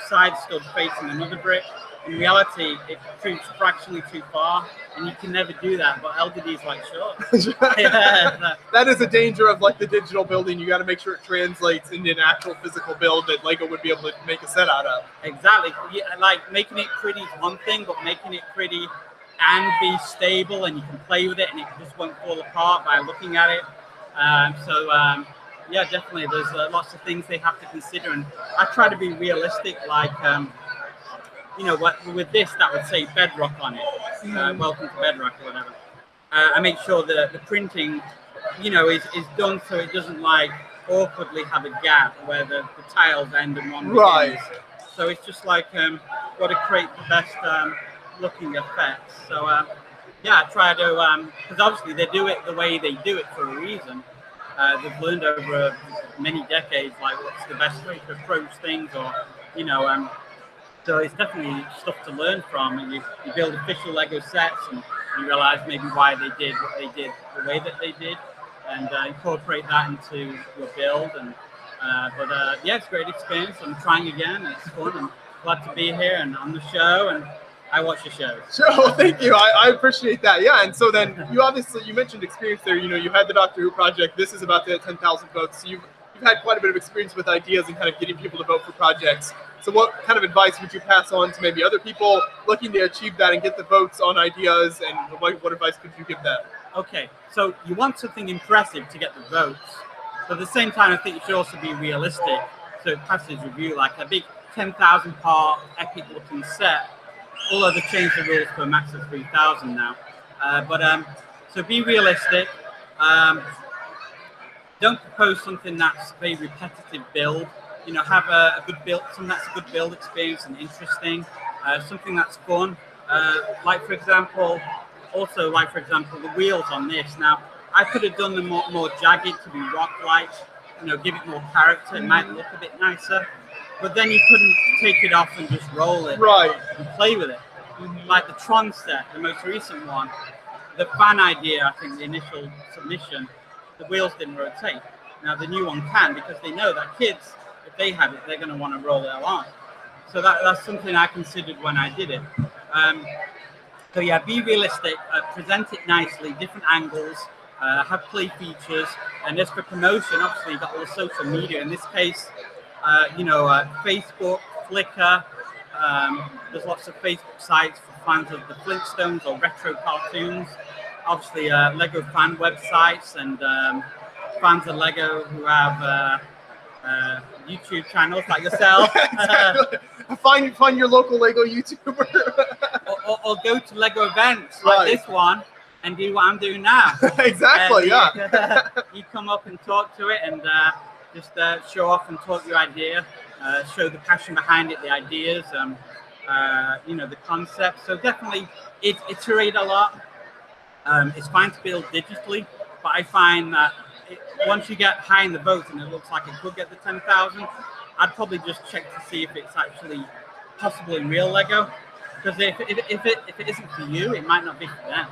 side stud facing another brick. In reality, it shoots fractionally too far, and you can never do that. But L D D is like, sure. Yeah. That is a danger of like the digital building. You got to make sure it translates into an actual physical build that LEGO would be able to make a set out of. Exactly. Yeah, like making it pretty is one thing, but making it pretty and be stable, and you can play with it, and it just won't fall apart by looking at it. Um, so, um, yeah, definitely, there's uh, lots of things they have to consider, and I try to be realistic, like, um, you know, what, with this, that would say Bedrock on it, uh, welcome to Bedrock or whatever. Uh, I make sure that the printing, you know, is, is done so it doesn't, like, awkwardly have a gap where the, the tiles end and one right. begins. So it's just like, um, got to create the best... Um, looking effects. So um, yeah, I try to, um, because obviously they do it the way they do it for a reason. Uh, they've learned over many decades, like what's the best way to approach things, or, you know, um, so it's definitely stuff to learn from. And you, you build official LEGO sets and you realize maybe why they did what they did the way that they did, and uh, incorporate that into your build. And uh, but uh, yeah, it's a great experience. I'm trying again. It's fun. I'm glad to be here and on the show, and I watch the show. So thank you. I, I appreciate that. Yeah, and so then you obviously, you mentioned experience there. You know, you had the Doctor Who project. This is about the ten thousand votes. So you've, you've had quite a bit of experience with ideas and kind of getting people to vote for projects. So what kind of advice would you pass on to maybe other people looking to achieve that and get the votes on ideas? And what, what advice could you give them? Okay, so you want something impressive to get the votes. But at the same time, I think you should also be realistic. So it passes review, like a big ten thousand part epic looking set. Although they've changed the rules to a max of three thousand now. Uh, but um, so be realistic. Um, don't propose something that's a very repetitive build. You know, have a, a good build, something that's a good build experience and interesting. Uh, something that's fun. Uh, like, for example, also like, for example, the wheels on this. Now, I could have done them more, more jagged to be rock-like, you know, give it more character. It might look a bit nicer. But then you couldn't take it off and just roll it right. and play with it. Mm-hmm. Like the Tron set, the most recent one, the fan idea, I think the initial submission, the wheels didn't rotate. Now the new one can, because they know that kids, if they have it, they're going to want to roll it along. So that, that's something I considered when I did it. Um, so yeah, be realistic, uh, present it nicely, different angles, uh, have play features, and there's for promotion, obviously you've got all the social media, in this case, uh, you know, uh, Facebook, Flickr, um, there's lots of Facebook sites for fans of the Flintstones or retro cartoons, obviously uh, LEGO fan websites, and um, fans of LEGO who have uh, uh, YouTube channels like yourself. Exactly. Find find your local LEGO YouTuber, or, or, or go to LEGO events like right. this one and do what I'm doing now. Exactly, uh, you, yeah. Uh, you come up and talk to it, and uh, just uh, show off and talk your idea, uh, show the passion behind it, the ideas, um, uh, you know, the concepts. So definitely, it iterate a lot. Um, it's fine to build digitally, but I find that it, once you get high in the votes and it looks like it could get the ten thousand. I'd probably just check to see if it's actually possible in real LEGO, because if, if, if, it, if it isn't for you, it might not be for them.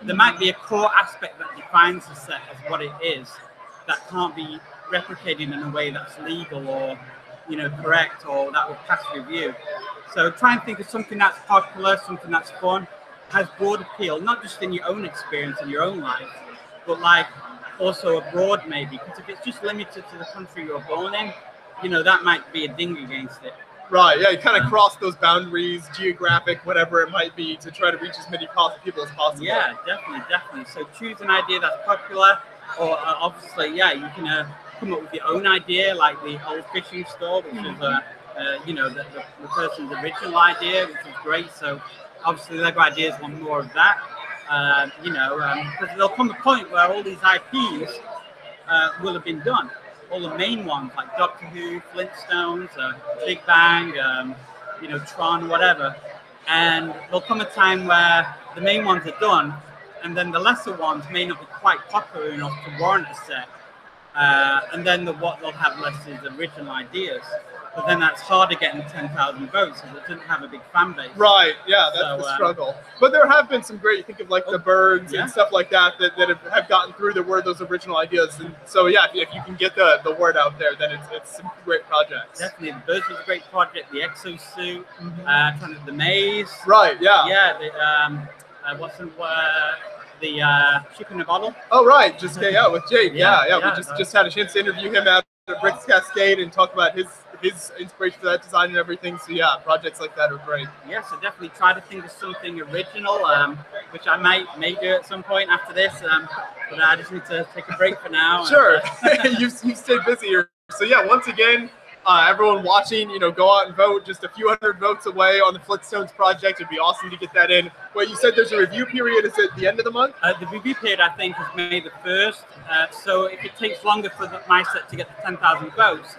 There might be a core aspect that defines the set as what it is that can't be replicated in a way that's legal or, you know, correct, or that would pass review. So try and think of something that's popular, something that's fun, has broad appeal, not just in your own experience, in your own life, but like also abroad maybe, because if it's just limited to the country you're born in, you know, that might be a ding against it. Right, yeah, you kind of um, cross those boundaries, geographic, whatever it might be, to try to reach as many people as possible. Yeah, definitely, definitely. So choose an idea that's popular, or uh, obviously, yeah, you can uh, come up with your own idea, like the old fishing store, which mm-hmm. is, uh, uh, you know, the, the, the person's original idea, which is great. So obviously, LEGO Ideas want more of that, uh, you know, because um, there'll come a point where all these I Ps uh, will have been done. All the main ones like Doctor Who, Flintstones, uh, Big Bang, um, you know, Tron, whatever. And there'll come a time where the main ones are done, and then the lesser ones may not be quite popular enough to warrant a set. Uh, and then the what they'll have less is original ideas. But then that's harder getting ten thousand votes because it didn't have a big fan base. Right, yeah, that's so, the struggle. Um, but there have been some great, you think of like oh, the birds yeah. and stuff like that that, that have, have gotten through, there were those original ideas. And so yeah, if, if you can get the, the word out there, then it's, it's some great projects. Definitely, the birds was a great project, the exosuit, mm-hmm. uh, kind of the maze. Right, yeah. Yeah, the, um, uh, what's the word? The uh, chip in a bottle. Oh, right. Just came out with Jane. Yeah, yeah. yeah. We just, just had a chance to interview him at Bricks Cascade and talk about his, his inspiration for that design and everything. So, yeah, projects like that are great. Yeah, so definitely try to think of something original, um, which I might may do at some point after this. Um, but I just need to take a break for now. Sure. And, uh, you, you stay busy here. So, yeah, once again, uh, everyone watching, you know, go out and vote. Just a few hundred votes away on the Flintstones project. It'd be awesome to get that in. Wait, you said there's a review period. Is it the end of the month? Uh, the review period, I think, is May the first. Uh, so if it takes longer for the, my set to get the ten thousand votes,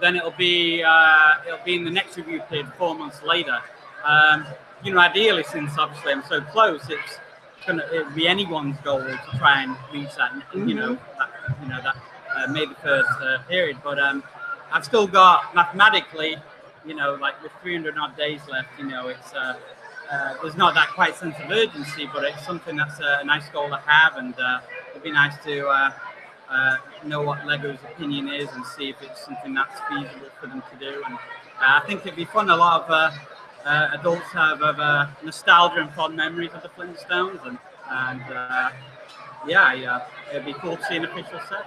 then it'll be uh, it'll be in the next review period four months later. Um, you know, ideally, since obviously I'm so close, it's gonna it'll be anyone's goal to try and reach that. Mm-hmm. You know, that, you know that uh, May the first uh, period, but. Um, I've still got mathematically, you know, like with three hundred odd days left, you know, it's uh, uh, there's not that quite sense of urgency, but it's something that's a nice goal to have, and uh, it'd be nice to uh, uh, know what LEGO's opinion is and see if it's something that's feasible for them to do. And uh, I think it'd be fun. A lot of uh, uh, adults have uh, nostalgia and fond memories of the Flintstones, and, and uh, yeah, yeah, it'd be cool to see an official set.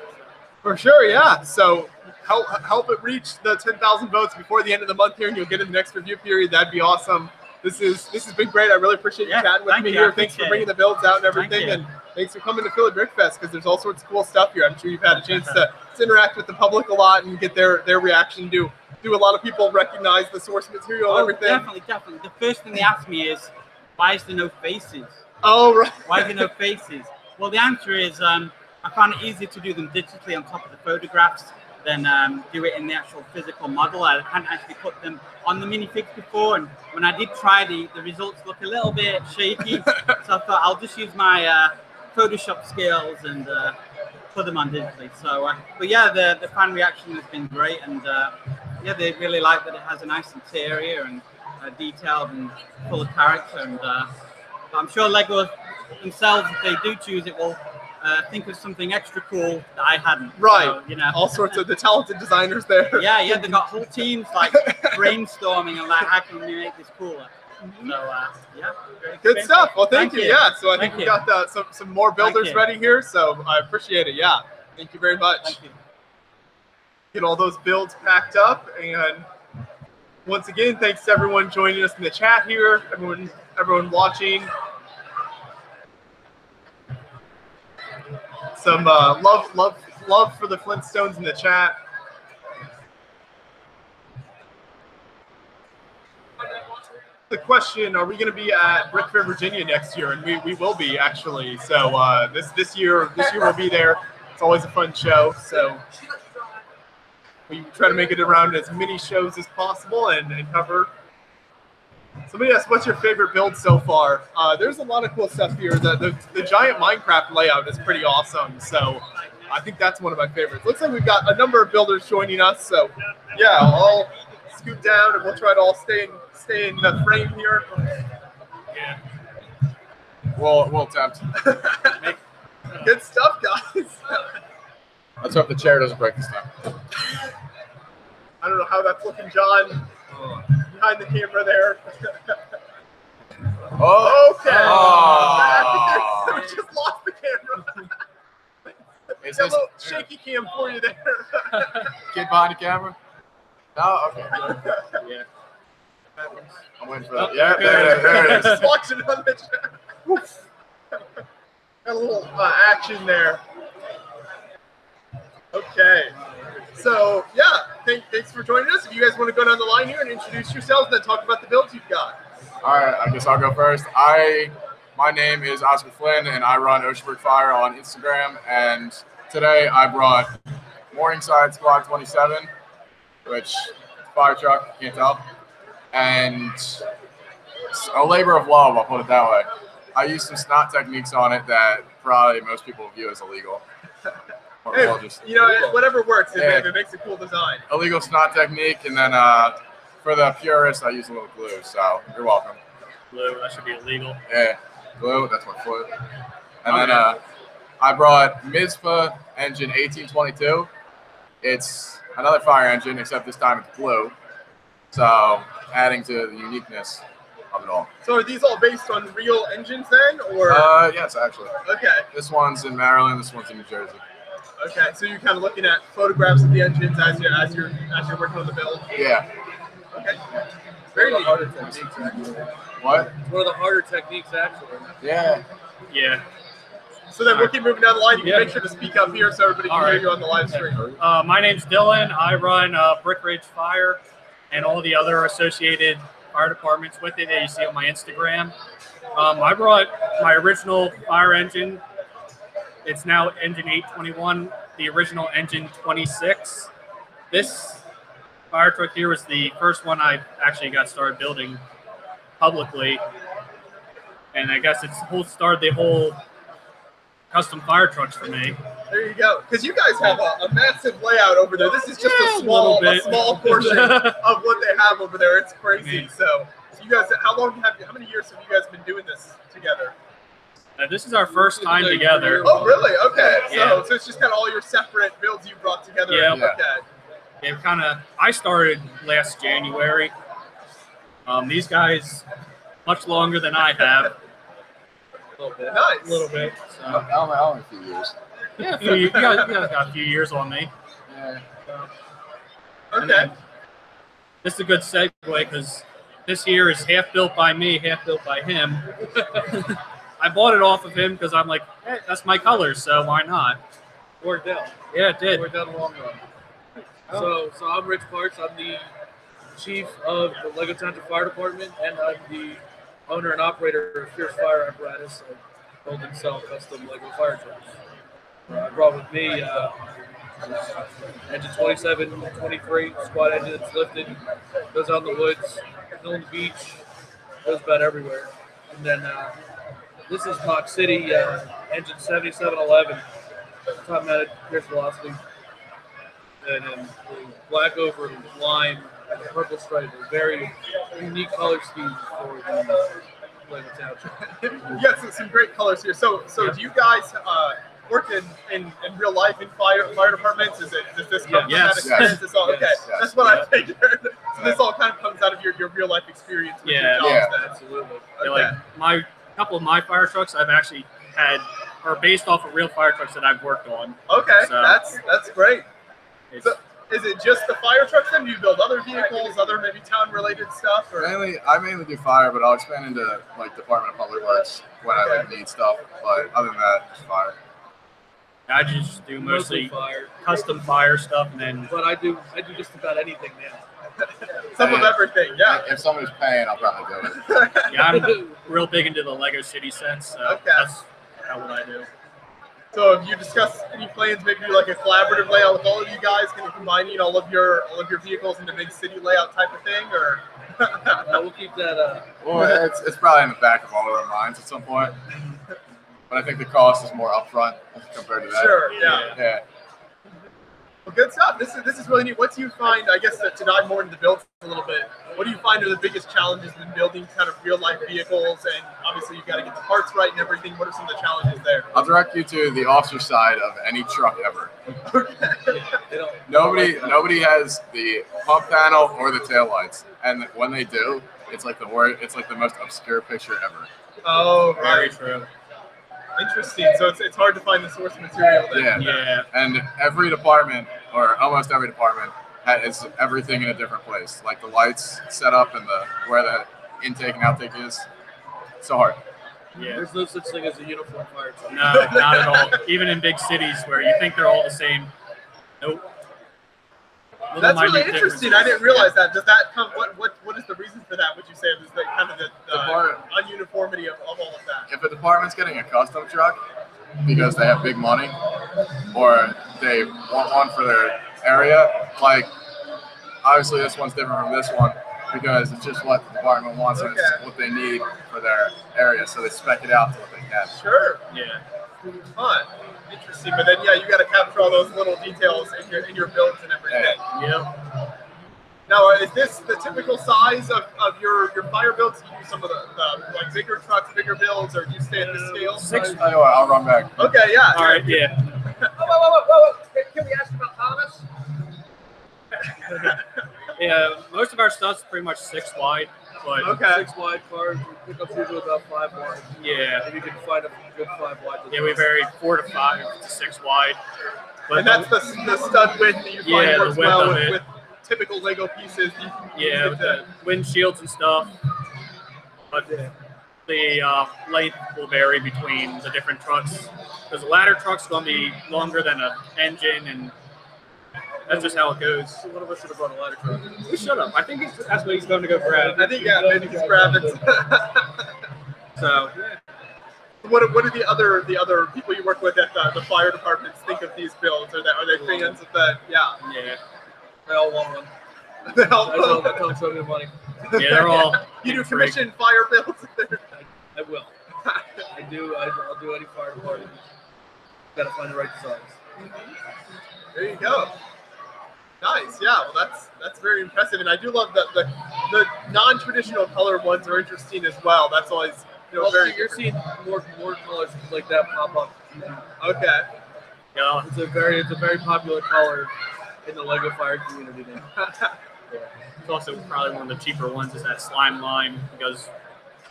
For sure, yeah. So help, help it reach the ten thousand votes before the end of the month here, and you'll get in the next review period. That'd be awesome. This is this has been great. I really appreciate you yeah, chatting with me you, here. Thanks for bringing the builds out and everything. And thanks for coming to Philly Brick Fest, because there's all sorts of cool stuff here. I'm sure you've had a chance to, to interact with the public a lot and get their, their reaction. Do, do a lot of people recognize the source material oh, and everything? Definitely, definitely. The first thing they ask me is, why is there no faces? Oh, right. Why is there no faces? Well, the answer is... Um, I found it easier to do them digitally on top of the photographs than um, do it in the actual physical model. I hadn't actually put them on the minifigs before, and when I did try, the, the results look a little bit shaky, so I thought I'll just use my uh, Photoshop skills and uh, put them on digitally. So, uh, but yeah, the, the fan reaction has been great, and uh, yeah, they really like that it has a nice interior and uh, detailed and full of character, and uh, I'm sure LEGO themselves, if they do choose it, will Uh, think of something extra cool that I hadn't. Right. So, you know. All sorts of the talented designers there. Yeah, yeah, they've got whole teams like brainstorming and like, how can we make this cooler? So, uh, yeah. Good stuff. Well, thank, thank you. you. Yeah. So I thank think we've got the, some, some more builders ready here. So I appreciate it. Yeah. Thank you very much. Thank you. Get all those builds packed up. And once again, thanks to everyone joining us in the chat here. Everyone, everyone watching. Some uh, love, love, love for the Flintstones in the chat. The question: are we going to be at Brick Fair, Virginia next year? And we, we will be actually. So uh, this this year this year we'll be there. It's always a fun show. So we try to make it around as many shows as possible and, and cover. Somebody asked, "What's your favorite build so far?" Uh, there's a lot of cool stuff here. The, the the giant Minecraft layout is pretty awesome. So I think that's one of my favorites. Looks like we've got a number of builders joining us. So yeah, I'll scoot down and we'll try to all stay in. Stay in the frame here. Yeah. Well, well timed. Good stuff, guys. Let's hope the chair doesn't break this time. I don't know how that's looking, John. Oh. Behind the camera there. Oh. Okay. Oh. We just lost the camera. It's a little shaky cam for you there. Kid behind the camera? No? Okay. Yeah. I'm waiting for that. Yeah, there, there it is. Just watching on the chat. Got a little uh, action there. Okay. So, yeah, thank, thanks for joining us. If you guys want to go down the line here and introduce yourselves and then talk about the builds you've got. All right, I guess I'll go first. I, my name is Oscar Flynn, and I run Oceanburg Fire on Instagram. And today I brought Morningside Squad twenty-seven, which fire truck, can't tell. And a labor of love, I'll put it that way. I used some snot techniques on it that probably most people view as illegal. Or hey, just, you know, illegal. Whatever works, yeah. It makes a cool design. Illegal snot technique, and then uh, for the purists, I use a little glue, so you're welcome. Glue, that should be illegal. Yeah, glue, that's my foot. And okay. then uh, I brought Mizpah engine eighteen twenty-two. It's another fire engine, except this time it's glue. So, adding to the uniqueness of it all. So, are these all based on real engines then, or? Uh, yes, actually. Okay. This one's in Maryland. This one's in New Jersey. Okay, so you're kind of looking at photographs of the engines as you as you're as you're working on the build. Yeah. Okay. Very neat. Harder techniques, actually. What? It's one of the harder techniques, actually. Yeah. Yeah. So then we'll keep moving down the line. You can yeah. make sure to speak up here so everybody can all hear right. you on the live stream. Okay. Uh, my name's Dylan. I run uh, Brick Ridge Fire and all the other associated fire departments with it that you see on my Instagram. Um, I brought my original fire engine. It's now engine eight twenty-one, the original engine twenty-six. This fire truck here was the first one I actually got started building publicly. And I guess it's whole started the whole custom fire trucks for me. There you go. Because you guys have a, a massive layout over there. This is just yeah, a small a, a small portion of what they have over there. It's crazy. I mean, so, so you guys, how long have you, how many years have you guys been doing this together? Uh, this is our first time together. Oh, really? Okay. Yeah. So, so it's just kind of all your separate builds you brought together. Yeah. And yeah. It kind of, I started last January. Um, these guys, much longer than I have. A little bit. Nice. A little bit. So. Only, only a few years. Yeah, a few, you guys, you guys got a few years on me. Yeah. So. Okay. This is a good segue because this here is half built by me, half built by him. I bought it off of him because I'm like, hey, that's my colors, so why not? Worked out. Yeah, it did. Worked out in the long run. Oh. So, so I'm Rich Parks. I'm the chief of the LEGO Township Fire Department, and I'm the owner and operator of Fierce Fire Apparatus, and build and sell custom LEGO fire trucks. I brought with me uh, engine twenty-seven, twenty-three, squad engine that's lifted, goes out in the woods, goes on the beach, goes about everywhere. And then uh, this is Blocks City, uh, engine seventy-seven eleven, top mounted Pierce Velocity. And then the black over the line and the purple stripe, a very unique color scheme for the Blacktron Township. Yes, yeah, some great colors here. So, so yeah. do you guys uh, work in, in, in real life in fire fire departments? Is it does this come yeah. yes. yes. yes. yes. Okay, yes. that's what yes. I figured. So this all kind of comes out of your, your real life experience with yeah, your jobs. Yeah, absolutely. Okay. Like my a couple of my fire trucks I've actually had are based off of real fire trucks that I've worked on. Okay, so that's that's great. It's, so is it just the fire trucks then? Do you build other vehicles, other maybe town related stuff? Or? Mainly, I mainly do fire, but I'll expand into like Department of Public Works when okay. I like need stuff. But other than that, just fire. I just do mostly, mostly fire. custom fire stuff, and then. But I do, I do just about anything now. Some and of everything, yeah. If somebody's paying, I'll probably do it. Yeah, I'm real big into the LEGO City sets, so okay. that's how what I do. So, have you discussed any plans? Maybe do like a collaborative layout with all of you guys, kind of combining all of your all of your vehicles into big city layout type of thing, or? No, we'll keep that. Uh... Well, it's it's probably in the back of all of our minds at some point. But I think the cost is more upfront compared to that. Sure, yeah. yeah. Well, good stuff. This is this is really neat. What do you find, I guess, to, to dive more into the builds a little bit, what do you find are the biggest challenges in building kind of real-life vehicles? And obviously, you've got to get the parts right and everything. What are some of the challenges there? I'll direct you to the officer side of any truck ever. nobody nobody has the pump panel or the taillights. And when they do, it's like the word, it's like the most obscure picture ever. Oh, very right. true. Interesting. So it's, it's hard to find the source material. Then. Yeah. yeah. And every department, or almost every department, has everything in a different place. Like the lights set up and the where the intake and outtake is. It's so hard. Yeah. There's no such thing as a uniform fire truck. No, not at all. Even in big cities where you think they're all the same. Nope. Little That's really interesting. I didn't realize yeah. that. Does that come? What what what is the reason for that? Would you say is that kind of the, the ununiformity of, of all of that? If a department's getting a custom truck because they have big money, or they want one for their area, like obviously this one's different from this one because it's just what the department wants okay. and it's what they need for their area, so they spec it out to what they can. Sure. Yeah. Fun. Interesting, but then yeah, you got to capture all those little details in your in your builds and everything. Yeah. yeah. Now, is this the typical size of, of your your fire builds? Do you do some of the, the like bigger trucks, bigger builds, or do you stay at this scale? Six. Oh, anyway, I'll run back. Okay. Yeah. All right. Yeah. oh, whoa, whoa, whoa, whoa. Can we ask about Thomas? Yeah. Most of our stuff's pretty much six wide. Like okay. Six wide cars, we pick up usually about five wide. Yeah. And you can find a good five wide. Yeah, we vary four to five to six wide. But and that's the, the stud width that you find yeah, works well with, with typical LEGO pieces. You can yeah, with the windshields and stuff. But yeah. the uh, length will vary between the different trucks. Because the ladder truck's going to be longer than an engine and... That's just how it goes. One of us should have brought a ladder truck. We should have. I think that's what he's going to go grab. I think, yeah, maybe he's grabbing it. So, what what do the other the other people you work with at the, the fire departments think of these builds? Are they, are they fans of that? Yeah. Yeah. They all want one. They all want one. That costs so much money. Yeah, they're all. You do commission fire builds? I, I will. I do. I, I'll do any fire department. Got to find the right size. There you go. Nice, yeah. Well, that's that's very impressive, and I do love that the the non-traditional color ones are interesting as well. That's always you know well, very. So you're seeing more more colors like that pop up. Okay. Yeah, it's a very it's a very popular color in the LEGO fire community now. Yeah. It's also probably one of the cheaper ones. Is that slime lime because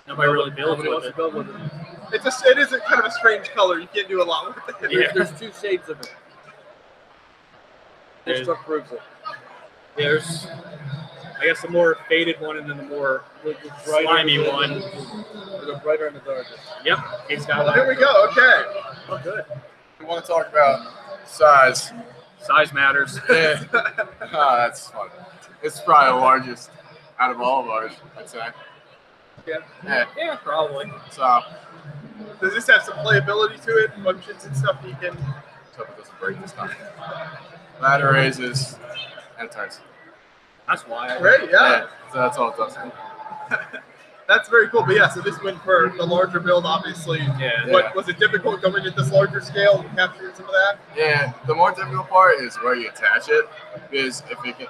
nobody really builds with it. Build with it. It's a it is a kind of a strange color. You can't do a lot with it. Yeah. There's, there's two shades of it. There's, there's, I guess, the more faded one and then the more the, the slimy one. The brighter and the darker. Yep. It's got well, here we go. Okay. Oh, good. We want to talk about size. Size matters. Yeah. Oh, that's fun. It's probably the largest out of all of ours, I'd say. Yeah. Yeah, yeah probably. So, does this have some playability to it? Functions and stuff that you can. Let's hope it doesn't break this time. Ladder raises and turns. That's why. Great, yeah. yeah. So that's all it does. That's very cool. But yeah, so this went for the larger build, obviously. Yeah. What yeah. was it difficult going at this larger scale and capturing some of that? Yeah. The more difficult part is where you attach it, because if you can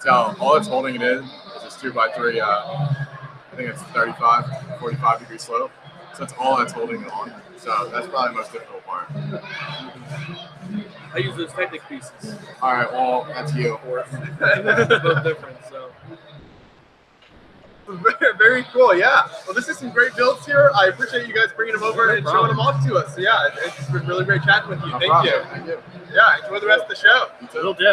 tell, all it's holding it in is this two by three. Uh, I think it's thirty-five, forty-five degree slope. So that's all that's holding it on. So that's probably the most difficult part. I use those Technic pieces. All right, well, that's you. That's both different, so. Very cool, yeah. Well, this is some great builds here. I appreciate you guys bringing them over no and problem. showing them off to us. So, yeah, it's been really great chatting with you. No Thank problem. you. Thank you. Yeah, enjoy the rest of the show. It'll do.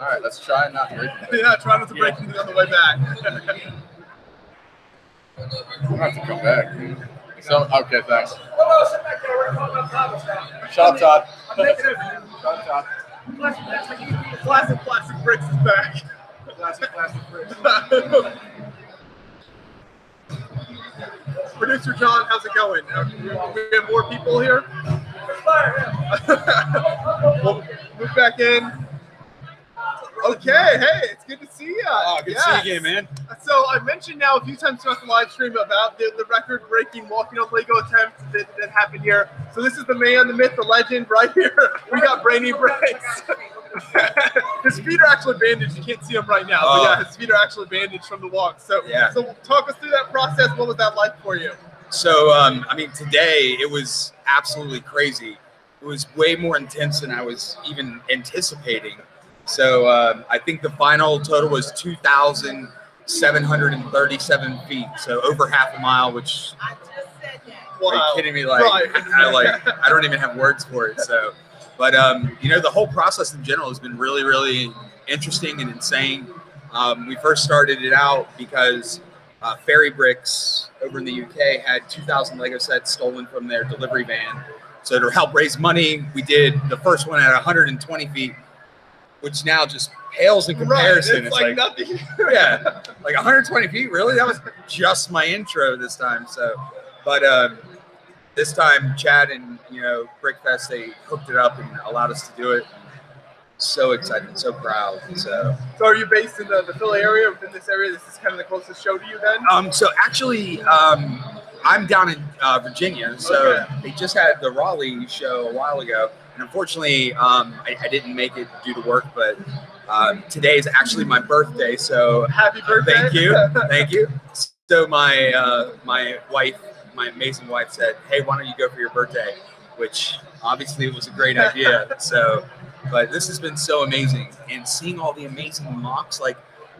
All right, let's try and not break anything. Yeah, try not to break anything yeah. on the way back. I'll have to come back, dude. So, okay, thanks. Hello, sit back there. We're calling up Thomas now. Shut up, Todd. I'm making it. Shut up, Todd. Classic, classic bricks is back. Classic, classic bricks. Producer John, how's it going? We have more people here. We'll move back in. Okay, hey, it's good to see you. Oh, good yes. to see you again, man. So I mentioned now a few times throughout the live stream about the, the record-breaking walking on LEGO attempt that, that happened here. So this is the man, the myth, the legend right here. We got Brainy Bricks. His feet are actually bandaged. You can't see him right now. Oh. But yeah, his feet are actually bandaged from the walk. So, yeah. so talk us through that process. What was that like for you? So, um, I mean, today it was absolutely crazy. It was way more intense than I was even anticipating. So um, I think the final total was two thousand seven hundred thirty-seven feet, so over half a mile, which I just said that. Wow. Are you kidding me? Like, right. I, I, like I don't even have words for it. So, but um, you know, the whole process in general has been really, really interesting and insane. Um, we first started it out because uh, Fairy Bricks over in the U K had two thousand Lego sets stolen from their delivery van. So to help raise money, we did the first one at one hundred twenty feet, which now just pales in comparison. Right, it's, it's like, like nothing. Yeah, like one hundred twenty feet, really? That was just my intro this time. So, but um, this time Chad and, you know, BrickFest, they hooked it up and allowed us to do it. So excited, so proud. So, so are you based in the, the Philly area, within this area? This is kind of the closest show to you then? Um, so actually, um, I'm down in uh, Virginia. So okay. They just had the Raleigh show a while ago. And unfortunately, um, I, I didn't make it due to work, but um, today is actually my birthday. So happy birthday! Uh, thank you, thank you. So my uh, my wife, my amazing wife, said, "Hey, why don't you go for your birthday?" Which obviously was a great idea. So, but this has been so amazing, and seeing all the amazing mocks. Like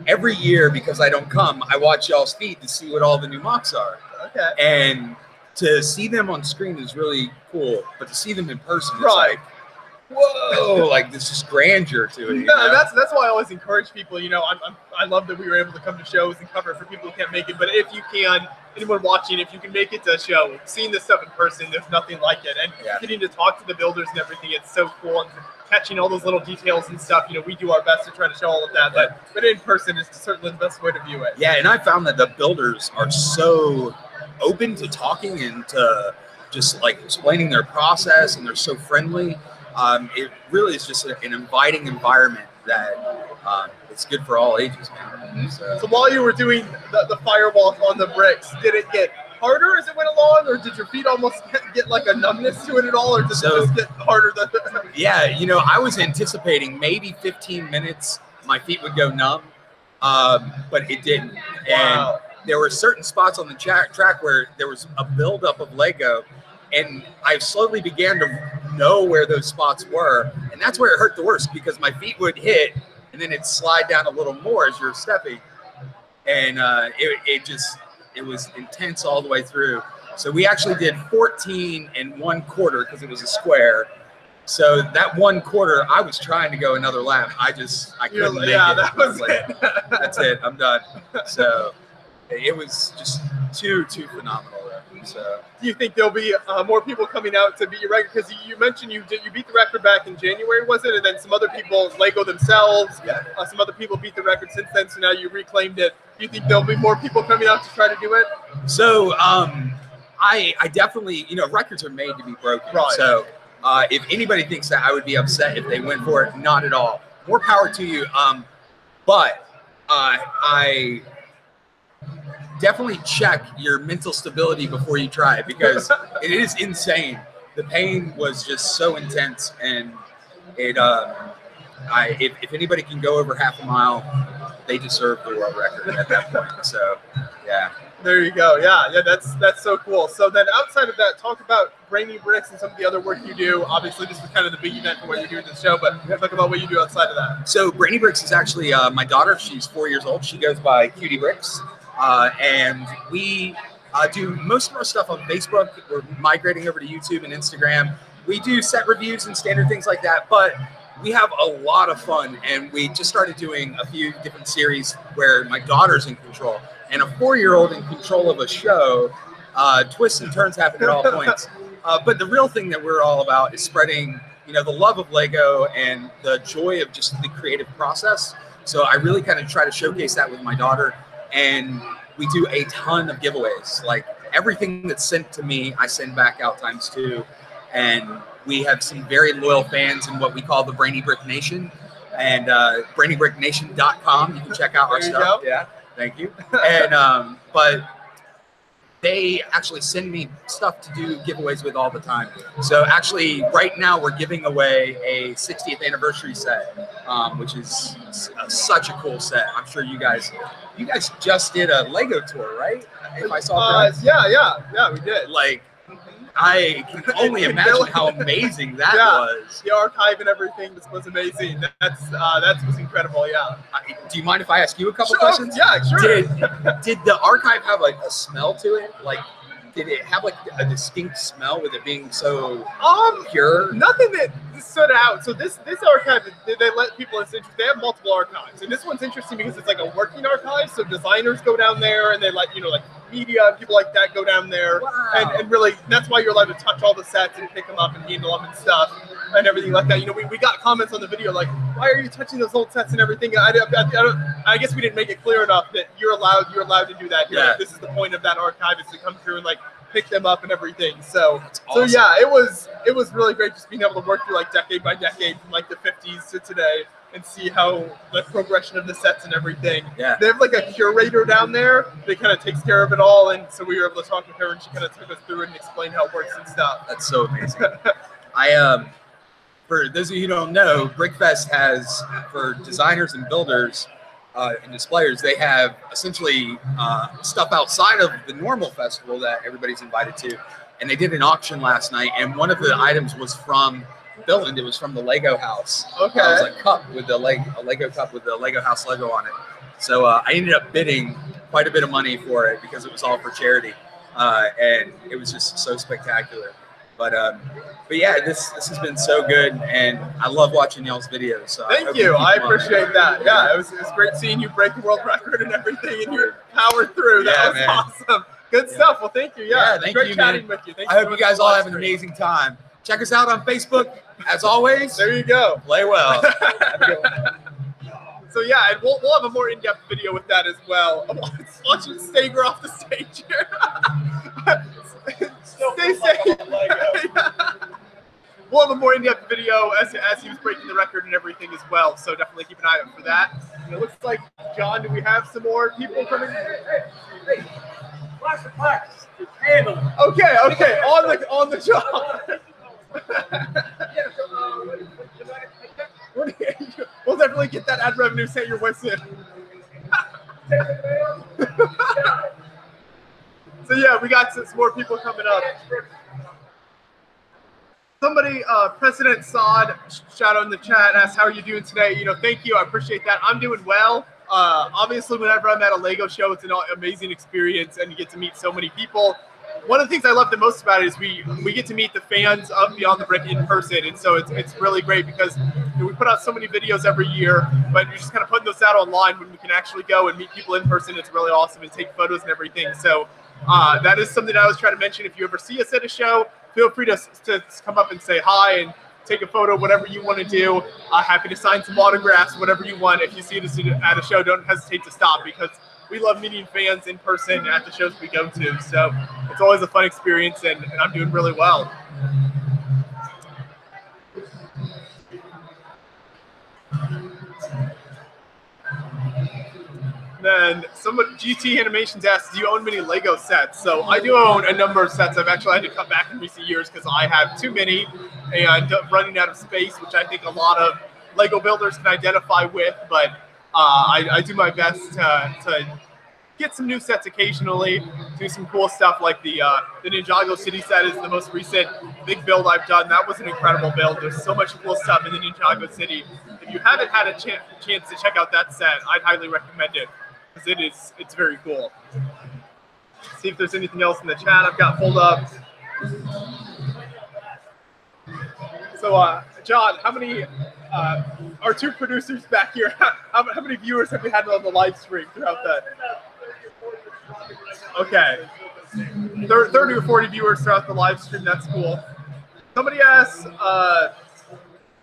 every year, because I don't come, I watch y'all's feed to see what all the new mocks are. Okay. And to see them on screen is really cool, but to see them in person, it's right. like, whoa, like there's just grandeur to it. Yeah, you know? that's that's why I always encourage people. You know, I'm, I'm, I love that we were able to come to shows and cover for people who can't make it. But if you can, anyone watching, if you can make it to a show, seeing this stuff in person, there's nothing like it. And yeah. getting to talk to the builders and everything, it's so cool. And catching all those little details and stuff, you know, we do our best to try to show all of that. Yeah. But, but in person is certainly the best way to view it. Yeah, and I found that the builders are so open to talking and to just like explaining their process, and they're so friendly. Um, it really is just a, an inviting environment that um, it's good for all ages, man. So, so while you were doing the, the firewalk on the bricks, did it get harder as it went along, or did your feet almost get like a numbness to it at all, or did so, it just get harder? Than yeah, you know, I was anticipating maybe fifteen minutes my feet would go numb, um, but it didn't. Wow. And there were certain spots on the track where there was a buildup of Lego, and I slowly began to know where those spots were, and that's where it hurt the worst, because my feet would hit, and then it'd slide down a little more as you're stepping, and uh, it, it just, it was intense all the way through. So we actually did fourteen and one quarter, because it was a square. So that one quarter, I was trying to go another lap. I just, I couldn't make it. Yeah, that was it. That's it, I'm done. So it was just too, too phenomenal. So, do you think there'll be uh, more people coming out to beat your record? Because you mentioned you did, you beat the record back in January, was it? And then some other people, Lego themselves, yeah. uh, some other people beat the record since then. So now you reclaimed it. Do you think there'll be more people coming out to try to do it? So, um, I, I definitely, you know, records are made to be broken. Right. So, uh, if anybody thinks that I would be upset if they went for it, not at all. More power to you. Um, but uh, I. Definitely check your mental stability before you try it, because it is insane. The pain was just so intense, and it. Um, I if, if anybody can go over half a mile, they deserve the world record at that point. So, yeah. There you go. Yeah, yeah, that's that's so cool. So then outside of that, talk about Brainy Bricks and some of the other work you do. Obviously, this was kind of the big event for what you're doing this show, but talk about what you do outside of that. So Brainy Bricks is actually uh, my daughter. She's four years old. She goes by Cutie Bricks. Uh, and we uh, do most of our stuff on Facebook. We're migrating over to YouTube and Instagram. We do set reviews and standard things like that, but we have a lot of fun. And we just started doing a few different series where my daughter's in control. And a four-year-old in control of a show, uh, twists and turns happen at all points. Uh, but the real thing that we're all about is spreading, you know, the love of LEGO and the joy of just the creative process. So I really kind of try to showcase that with my daughter. And we do a ton of giveaways. Like everything that's sent to me, I send back out times two. And we have some very loyal fans in what we call the Brainy Brick Nation. And uh, brainy brick nation dot com, you can check out our stuff. Go. Yeah. Thank you. And um, but they actually send me stuff to do giveaways with all the time. So actually, right now we're giving away a sixtieth anniversary set, um, which is a, such a cool set. I'm sure you guys, you guys just did a LEGO tour, right? If I saw uh, that. Yeah, yeah, yeah, we did. Like, I can only imagine how amazing that yeah. was. The archive and everything just was amazing. That's uh, that was incredible. Yeah. I, do you mind if I ask you a couple sure. questions? Yeah, sure. Did did the archive have like a smell to it? Like, did it have like a distinct smell with it being so um, pure? Nothing that stood out. So this this archive, they, they let people. It's interesting. They have multiple archives, and this one's interesting because it's like a working archive. So designers go down there, and they let you know like. Media and people like that go down there, wow. and, and really that's why you're allowed to touch all the sets and pick them up and handle them and stuff and everything like that. You know, we, we got comments on the video like, why are you touching those old sets and everything? I, I, I, don't, I guess we didn't make it clear enough that you're allowed you're allowed to do that. Here. Yeah. Like, this is the point of that archive is to come through and like pick them up and everything. So that's awesome. So yeah, it was it was really great just being able to work through like decade by decade from like the fifties to today. And see how the progression of the sets and everything. Yeah. They have like a curator down there that kind of takes care of it all. And so we were able to talk with her and she kind of took us through it and explained how it works and stuff. That's so amazing. I, um, for those of you who don't know, BrickFest has, for designers and builders uh, and displayers, they have essentially uh, stuff outside of the normal festival that everybody's invited to. And they did an auction last night. And one of the items was from Billund. It was from the LEGO House. Okay. Uh, it was a cup with the leg, a LEGO cup with the LEGO House logo on it. So uh, I ended up bidding quite a bit of money for it because it was all for charity, uh, and it was just so spectacular. But um, but yeah, this this has been so good, and I love watching y'all's videos. So thank you. I appreciate that. Yeah, it was it was great seeing you break the world record and everything, and you're powered through. That yeah, was man. awesome. Good yeah. stuff. Well, thank you. Yeah, yeah thank great you, chatting man. with you. Thank I you hope so you guys all have an amazing time. Check us out on Facebook. As always, there you go. Play well. So yeah, and we'll, we'll have a more in-depth video with that as well. I'm watching Stager off the stage here. Stay safe. Yeah. We'll have a more in-depth video as, as he was breaking the record and everything as well. So definitely keep an eye out for that. And it looks like, John, do we have some more people coming? Hey, hey, hey. Flash of flash. Okay, okay. On the, on the job. We'll definitely get that ad revenue set your website in. So yeah, we got some more people coming up. Somebody, uh, President Saad, shout out in the chat, asked, how are you doing today? You know, thank you. I appreciate that. I'm doing well. Uh, obviously, whenever I'm at a LEGO show, it's an amazing experience, and you get to meet so many people. One of the things I love the most about it is we we get to meet the fans of Beyond the Brick in person, and so it's it's really great because we put out so many videos every year, but you're just kind of putting those out online when we can actually go and meet people in person. It's really awesome and take photos and everything. So uh, that is something I always try to mention. If you ever see us at a show, feel free to to come up and say hi and take a photo, whatever you want to do. I'm happy to sign some autographs, whatever you want. If you see us at a show, don't hesitate to stop because we love meeting fans in person at the shows we go to, so it's always a fun experience, and, and I'm doing really well. Then someone, G T Animations asks, do you own many LEGO sets? So I do own a number of sets. I've actually had to cut back in recent years because I have too many and running out of space, which I think a lot of LEGO builders can identify with, but Uh, I, I do my best to, to get some new sets occasionally, do some cool stuff like the uh, the Ninjago City set is the most recent big build I've done. That was an incredible build. There's so much cool stuff in the Ninjago City. If you haven't had a ch chance to check out that set, I'd highly recommend it because it is it's very cool. Let's see if there's anything else in the chat I've got pulled up. So, uh, John, how many, uh, our two producers back here, how, how many viewers have we had on the live stream throughout that? Okay. thirty or forty viewers throughout the live stream. That's cool. Somebody asks, uh,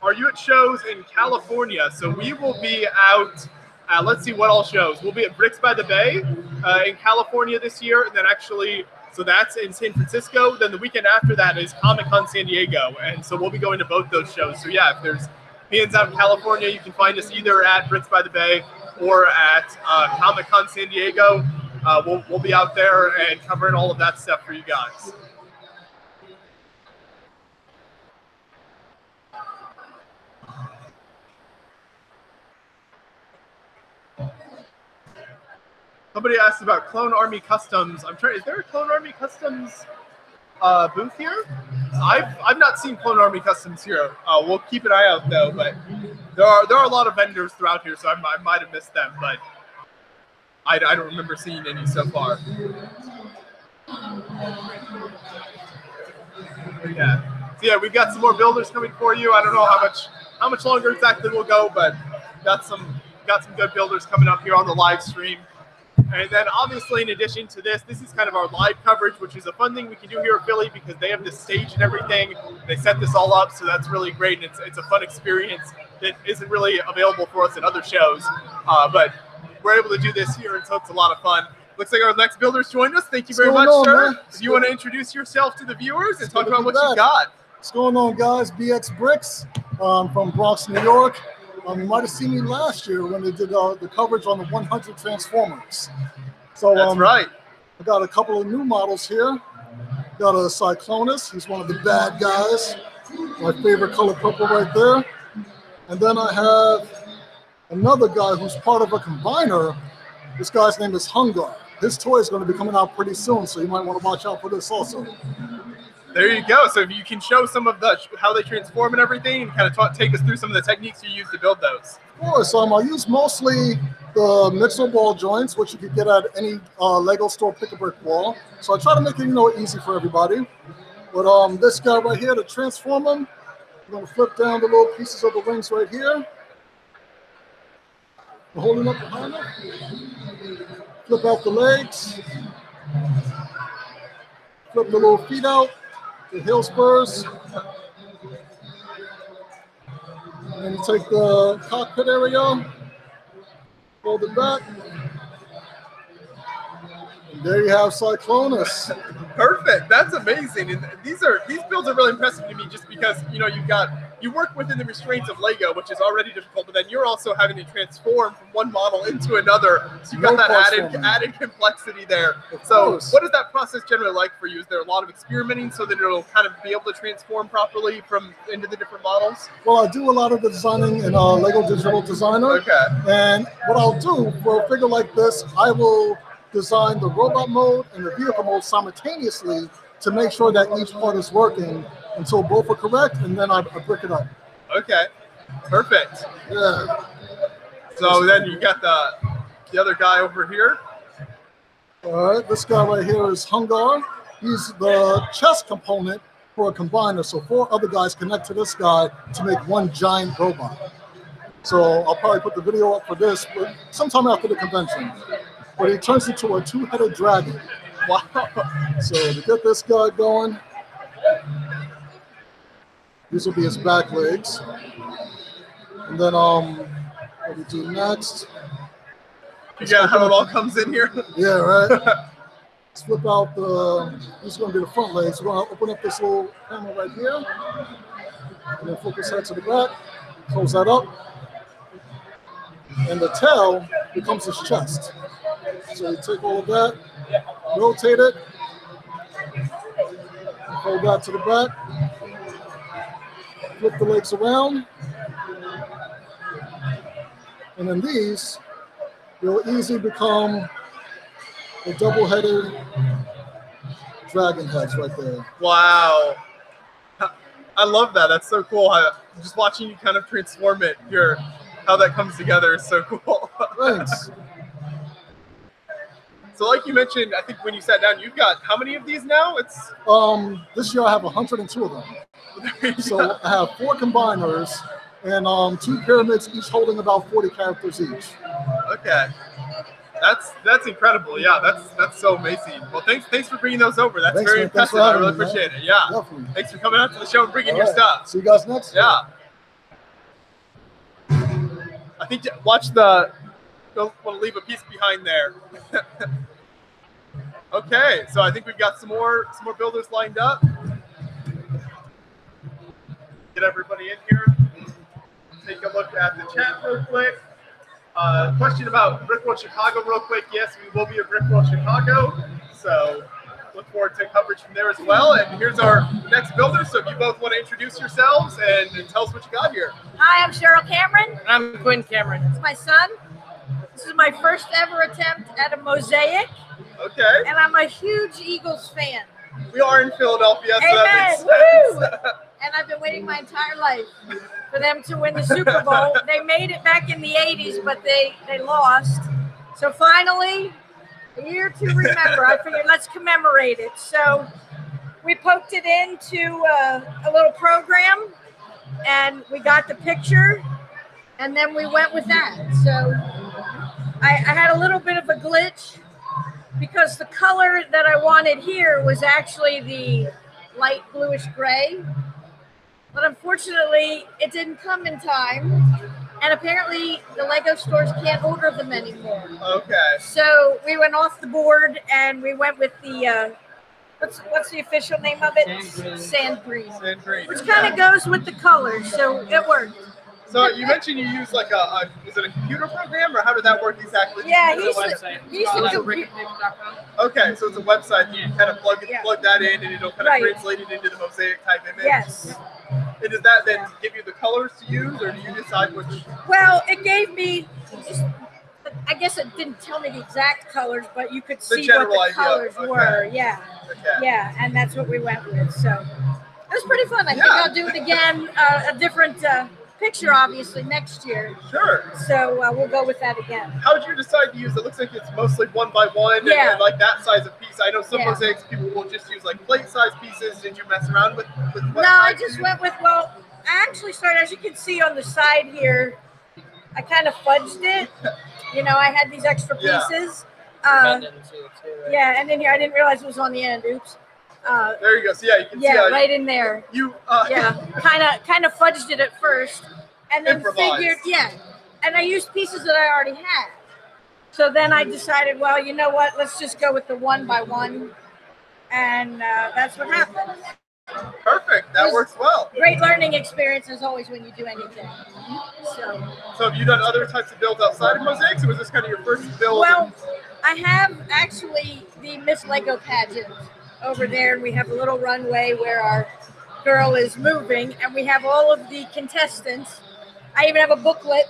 are you at shows in California? So we will be out, uh, let's see what all shows. We'll be at Bricks by the Bay uh, in California this year, and then actually... So that's in San Francisco. Then the weekend after that is Comic-Con San Diego. And so we'll be going to both those shows. So yeah, if there's fans out in California, you can find us either at Bricks by the Bay or at uh, Comic-Con San Diego. Uh, we'll, we'll be out there and covering all of that stuff for you guys. Somebody asked about Clone Army Customs. I'm trying. Is there a Clone Army Customs uh, booth here? I've I've not seen Clone Army Customs here. Uh, we'll keep an eye out though. But there are there are a lot of vendors throughout here, so I, I might have missed them. But I, I don't remember seeing any so far. Yeah. So yeah, we've got some more builders coming for you. I don't know how much how much longer exactly we'll go, but got some got some good builders coming up here on the live stream. And then obviously in addition to this, this is kind of our live coverage, which is a fun thing we can do here at Philly because they have this stage and everything. They set this all up, so that's really great. And it's, it's a fun experience that isn't really available for us at other shows. Uh, but we're able to do this here, and so it's a lot of fun. Looks like our next builders joined us. Thank you very much, on, sir. If you want to introduce yourself to the viewers and talk about what you got. What's going on, guys? B X Bricks um, from Bronx, New York. Um, you might have seen me last year when they did uh, the coverage on the one hundred Transformers. So, that's um, right. I got a couple of new models here. Got a Cyclonus. He's one of the bad guys. My favorite color purple right there. And then I have another guy who's part of a combiner. This guy's name is Hungar. His toy is going to be coming out pretty soon, so you might want to watch out for this also. There you go. So if you can show some of the how they transform and everything, and kind of talk, take us through some of the techniques you use to build those. Of course. Um, I use mostly the mixer ball joints, which you could get at any uh, Lego store pick-a-brick wall. So I try to make it, you know, easy for everybody. But um, this guy right here, to transform him, I'm going to flip down the little pieces of the wings right here. I'm holding up behind it. Flip out the legs. Flip the little feet out. The heel spurs, and you take the cockpit area, fold it back, and there you have Cyclonus. Perfect. That's amazing. And these are these builds are really impressive to me, just because you know you've got you work within the restraints of Lego, which is already difficult, but then you're also having to transform from one model into another. So you've got that added added complexity there. So what is that process generally like for you? Is there a lot of experimenting so that it'll kind of be able to transform properly from into the different models? Well, I do a lot of the designing in uh, Lego Digital Designer. Okay. And what I'll do for a figure like this, I will design the robot mode and the vehicle mode simultaneously to make sure that each part is working until both are correct, and then I, I brick it up. Okay, perfect. Yeah. So then you got the the other guy over here. All right, this guy right here is Hungar. He's the chest component for a combiner, so four other guys connect to this guy to make one giant robot. So I'll probably put the video up for this but sometime after the convention. But he turns into a two-headed dragon. Wow. So to get this guy going, these will be his back legs. And then um, what do we do next? You got how it all comes in here? Yeah, right. Let's flip out the, this is going to be the front legs. We're going to open up this little panel right here. And then flip this head to the back. Close that up. And the tail becomes his chest. So you take all of that, rotate it, fold that to the back, flip the legs around, and then these will easily become a double-headed dragon heads right there. Wow. I love that. That's so cool. I, just watching you kind of transform it, your, how that comes together is so cool. Thanks. So like you mentioned, I think when you sat down, you've got how many of these now? It's um this year I have one hundred two of them. So I have four combiners and um, two pyramids, each holding about forty characters each. Okay, that's that's incredible. Yeah, that's that's so amazing. Well, thanks thanks for bringing those over. That's thanks, very man. impressive. I really me, appreciate man. it. Yeah, definitely. Thanks for coming out to the show and bringing All your right. stuff. See you guys next. Yeah. Time. I think watch the. Don't want to leave a piece behind there. Okay, so I think we've got some more some more builders lined up. Get everybody in here. Take a look at the chat real quick. Uh, question about Brickworld Chicago real quick. Yes, we will be at Brickworld Chicago. So look forward to coverage from there as well. And here's our next builder. So if you both want to introduce yourselves and, and tell us what you got here. Hi, I'm Cheryl Cameron. And I'm Quinn Cameron. It's my son. This is my first ever attempt at a mosaic. Okay. And I'm a huge Eagles fan. We are in Philadelphia, so Amen. that makes Woo! sense. And I've been waiting my entire life for them to win the Super Bowl. They made it back in the eighties, but they, they lost. So finally, a year to remember. I figured let's commemorate it. So we poked it into uh, a little program, and we got the picture, and then we went with that. So... I, I had a little bit of a glitch because the color that I wanted here was actually the light bluish gray, but unfortunately it didn't come in time, and apparently the LEGO stores can't order them anymore. Okay. So we went off the board and we went with the uh, what's what's the official name of it? Sand green. Sand green. Which kind of goes with the color, so it worked. So you mentioned you use like a, a, is it a computer program, or how did that work exactly? Yeah, he's the, he's oh, the computer. Okay, so it's a website. You kind of plug it, yeah. plug that in, and it'll kind right. of translate it into the mosaic type image. Yes. And does that then give you the colors to use, or do you decide which? Well, it gave me, just, I guess it didn't tell me the exact colors, but you could see the what the idea. colors okay. were. Yeah. Okay. Yeah, and that's what we went with. So it was pretty fun. I yeah. think I'll do it again, uh, a different. Uh, picture obviously next year. Sure. So uh, we'll go with that again. How did you decide to use? It looks like it's mostly one by one, yeah. and, and like that size of piece. I know some yeah. mosaics people will just use like plate size pieces. Did you mess around with? with no, I just you? went with. Well, I actually started, as you can see on the side here. I kind of fudged it. You know, I had these extra pieces. Yeah. Uh, too, too, right? Yeah, and then here I didn't realize it was on the end. Oops. Uh, there you go. So yeah, you can yeah, see how right you, in there. You uh, yeah, kind of kind of fudged it at first, and then improvised. figured yeah, and I used pieces that I already had. So then I decided, well, you know what? Let's just go with the one by one, and uh, that's what happened. Perfect. That works well. Great learning experience as always when you do anything. So. So have you done other types of builds outside of mosaics, or was this kind of your first build? Well, I have actually the Miss LEGO pageant over there, and we have a little runway where our girl is moving, and we have all of the contestants. I even have a booklet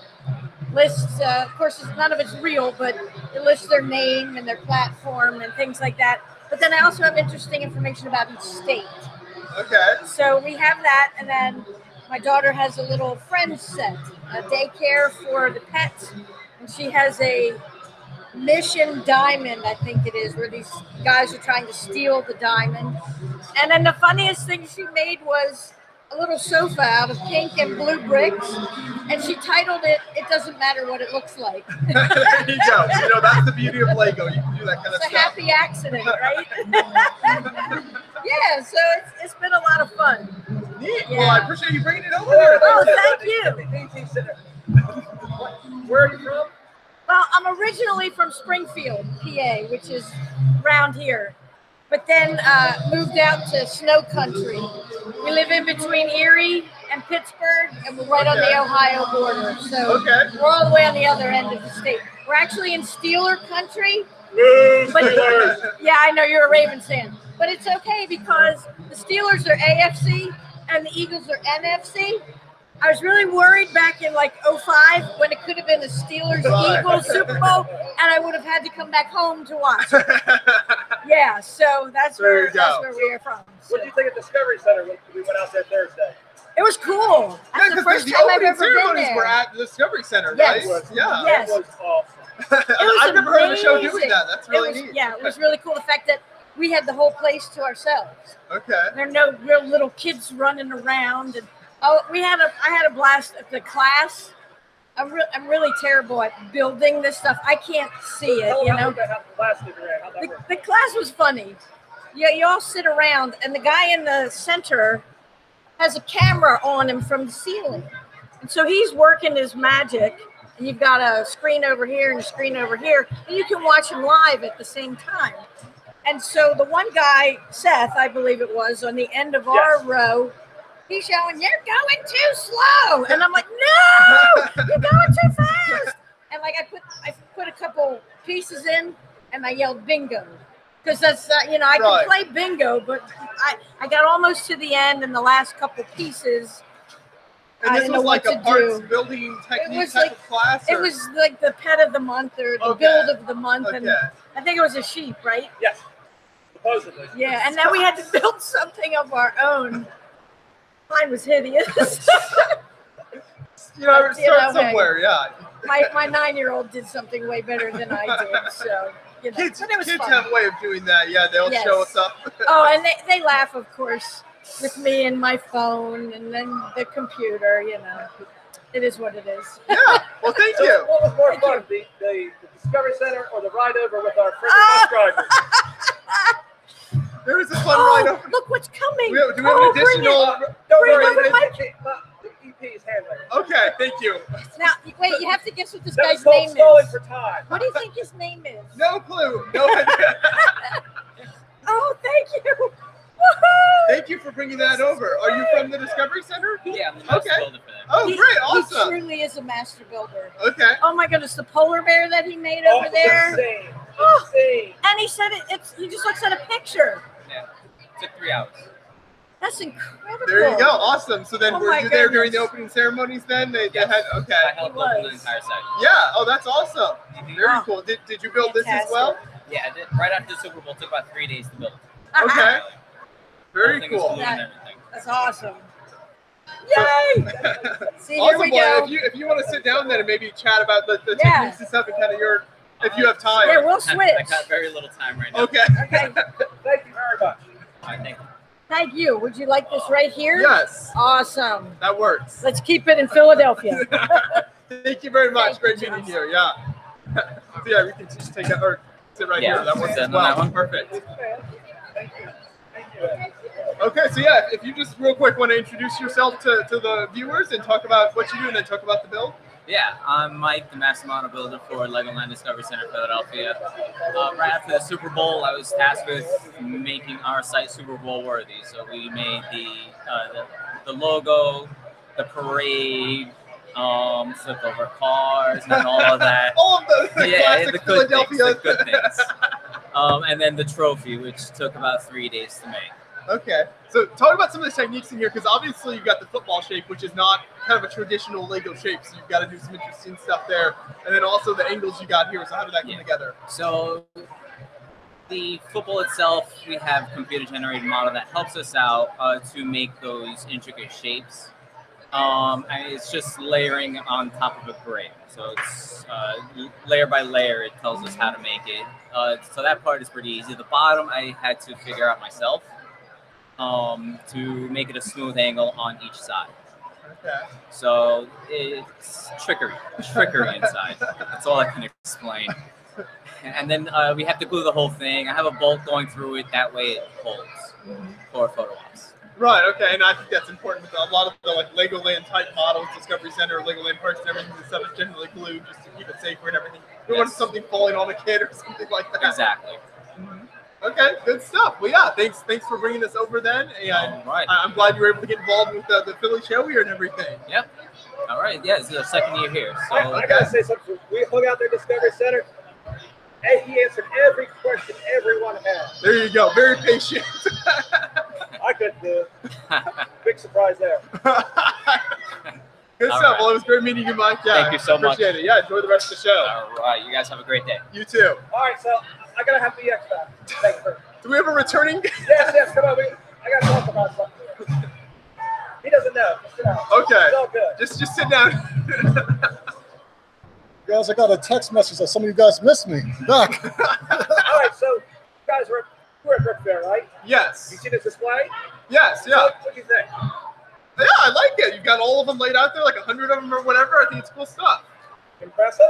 lists, uh, of course none of it's real, but it lists their name and their platform and things like that. But then I also have interesting information about each state. Okay. So we have that, and then my daughter has a little friends set, a daycare for the pets, and she has a Mission Diamond, I think it is, where these guys are trying to steal the diamond. And then the funniest thing she made was a little sofa out of pink and blue bricks, and she titled it, "It Doesn't Matter What It Looks Like." There you go. You know, that's the beauty of LEGO. You can do that kind it's of stuff. It's a happy accident, right? Yeah, so it's, it's been a lot of fun. Neat. Yeah. Well, I appreciate you bringing it over here. Oh, thank you. Where are you from? Well, I'm originally from Springfield, P A, which is around here, but then uh, moved out to Snow Country. We live in between Erie and Pittsburgh, and we're right okay. on the Ohio border, so okay. we're all the way on the other end of the state. We're actually in Steeler Country. But yeah, I know you're a Ravens fan, but it's okay because the Steelers are A F C and the Eagles are N F C. I was really worried back in like oh five when it could have been a Steelers-Eagles Super Bowl, and I would have had to come back home to watch it. Yeah, so that's where, that's where we are from. So. What did you think at Discovery Center when we went out there Thursday? It was cool. That's yeah, the first the time I've ever been there. Were at the Discovery Center, yes. Right? Yeah. Yes. It was awesome. It was I've never heard of a show doing that. That's really was, neat. Yeah, it was really cool. The fact that we had the whole place to ourselves. Okay. There are no real little kids running around and. Oh, we had a, I had a blast at the class. I'm, re I'm really terrible at building this stuff. I can't see it, you know. The, the class was funny. Yeah, you, you all sit around, and the guy in the center has a camera on him from the ceiling. And so he's working his magic, and you've got a screen over here and a screen over here, and you can watch him live at the same time. And so the one guy, Seth, I believe it was, on the end of our yes. row, he's showing, you're going too slow. And I'm like, no, you're going too fast. And like I put I put a couple pieces in and I yelled bingo. Because that's, uh, you know, I right. can play bingo, but I, I got almost to the end and the last couple pieces. And this I was like a parts do. building technique type like, of class? Or? It was like the pet of the month or the okay. build of the month. Okay. And I think it was a sheep, right? Yes. Supposedly. Yeah, and then we had to build something of our own. Mine was hideous. You know, I, you start know, somewhere, hey, yeah. my my nine-year-old did something way better than I did, so you know. Kids, but it was kids fun. Have a way of doing that, yeah. They'll yes. show us up. Oh, and they they laugh, of course, with me and my phone, and then the computer. You know, it is what it is. Yeah. Well, thank so you. What was more thank fun, the, the the Discovery Center or the ride over with our friend oh. drivers? There was a fun oh, ride over. Look what's coming. We have, do we have oh, an additional? Bring it. Don't bring worry, it my... the E P is handling. Okay, thank you. Now, wait, you have to guess what this that guy's name is. For time. What do you think his name is? No clue. No idea. Oh, thank you. Thank you for bringing that over. Are you from the Discovery Center? Yeah, I'm the master okay. builder for that. Oh, he, great, awesome. He truly is a master builder. Okay. Oh, my goodness, the polar bear that he made oh, over there. Insane. Oh, insane. And he said it, it's, he just looks at a picture. Yeah, it took three hours. That's incredible. There you go, awesome. So then oh were you there goodness. during the opening ceremonies then? They, yes. they had, okay. I helped open the entire site. Yeah, oh, that's awesome. Mm-hmm. Very wow. cool. Did, did you build Fantastic. this as well? Yeah, I did. Right after the Super Bowl, it took about three days to build. Uh-huh. Okay. Very cool. That, that's awesome. Yay! See, here awesome, we boy. Go. If you, if you want to sit down then and maybe chat about the, the yeah. techniques and stuff and kind of your, if you have time. Yeah, we'll switch. I got very little time right now. Okay. Okay. Thank you very much. All right, thank you. Thank you. Would you like this right here? Yes. Awesome. That works. Let's keep it in Philadelphia. Thank you very much. Thank Great you, meeting Johnson. you. Yeah. So yeah, we can just take that or sit right yeah, here. That works as well. That perfect. Thank you. Thank you. Thank you. Okay, so yeah, if you just real quick want to introduce yourself to, to the viewers and talk about what you do and then talk about the build. Yeah, I'm Mike, the master model builder for LEGOland Discovery Center Philadelphia. Uh, right after the Super Bowl, I was tasked with making our site Super Bowl worthy. So we made the uh, the, the logo, the parade, um, flip over cars, and all of that. All of those the yeah, the good things, the good things. Um, and then the trophy, which took about three days to make. Okay, so talk about some of the techniques in here, because obviously you've got the football shape, which is not kind of a traditional Lego shape, so you've got to do some interesting stuff there. And then also the angles you got here, so how did that come yeah. together? So the football itself, we have a computer-generated model that helps us out uh, to make those intricate shapes. Um, and it's just layering on top of a parade. So it's uh, layer by layer, it tells us how to make it. Uh, so that part is pretty easy. The bottom I had to figure out myself. Um, to make it a smooth angle on each side. Okay. So it's trickery, trickery inside. That's all I can explain. And then uh, we have to glue the whole thing. I have a bolt going through it. That way it holds mm-hmm. for photo ops. Right. Okay. And I think that's important with a lot of the like LEGOland type models, Discovery Center, LEGOland parks, and everything. The stuff is generally glued just to keep it safer and everything. You don't yes. want something falling on a kid or something like that. Exactly. Mm-hmm. Okay, good stuff. Well, yeah, thanks thanks for bringing this over then, and right. I'm glad you were able to get involved with uh, the Philly show here and everything. Yep. All right, yeah, it's the second year here. So I, I gotta say something. We hung out there at Discovery Center, and he answered every question everyone had. There you go, very patient. I couldn't do it. Big surprise there. Good all stuff. Right. Well, it was great meeting you, Mike. Yeah, Thank you so appreciate much. Appreciate it. Yeah, enjoy the rest of the show. All right. You guys have a great day. You too. All right, so I got to have the X back. For... Do we have a returning? Yes, yes. Come on. We, I got to talk about something. He doesn't know. Just sit down. Okay. It's all good. Just, just sit down. Guys, I got a text message that some of you guys missed me. Back. All right, so you guys were, were at Brick Fair, right? Yes. You see this display? Yes, yeah. What, what do you think? Yeah, I like it. You've got all of them laid out there, like a hundred of them or whatever. I think it's cool stuff. Impressive?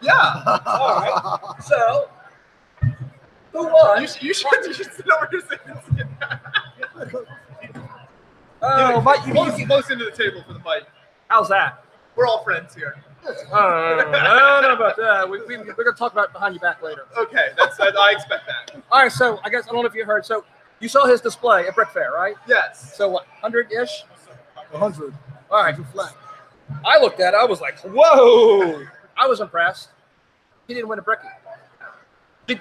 Yeah. All right. So, who won? You, sh you should sit over here and say this. Uh, you know, Mike, you close, close into the table for the mic. How's that? We're all friends here. Uh, I don't know about that. We, we, we're going to talk about it behind your back later. Okay, that's I, I expect that. All right, so I guess I don't know if you heard. So you saw his display at Brick Fair, right? Yes. So what, hundred-ish? one hundred. All right. Flat. I looked at it. I was like, whoa. I was impressed. He didn't win a brickie. Did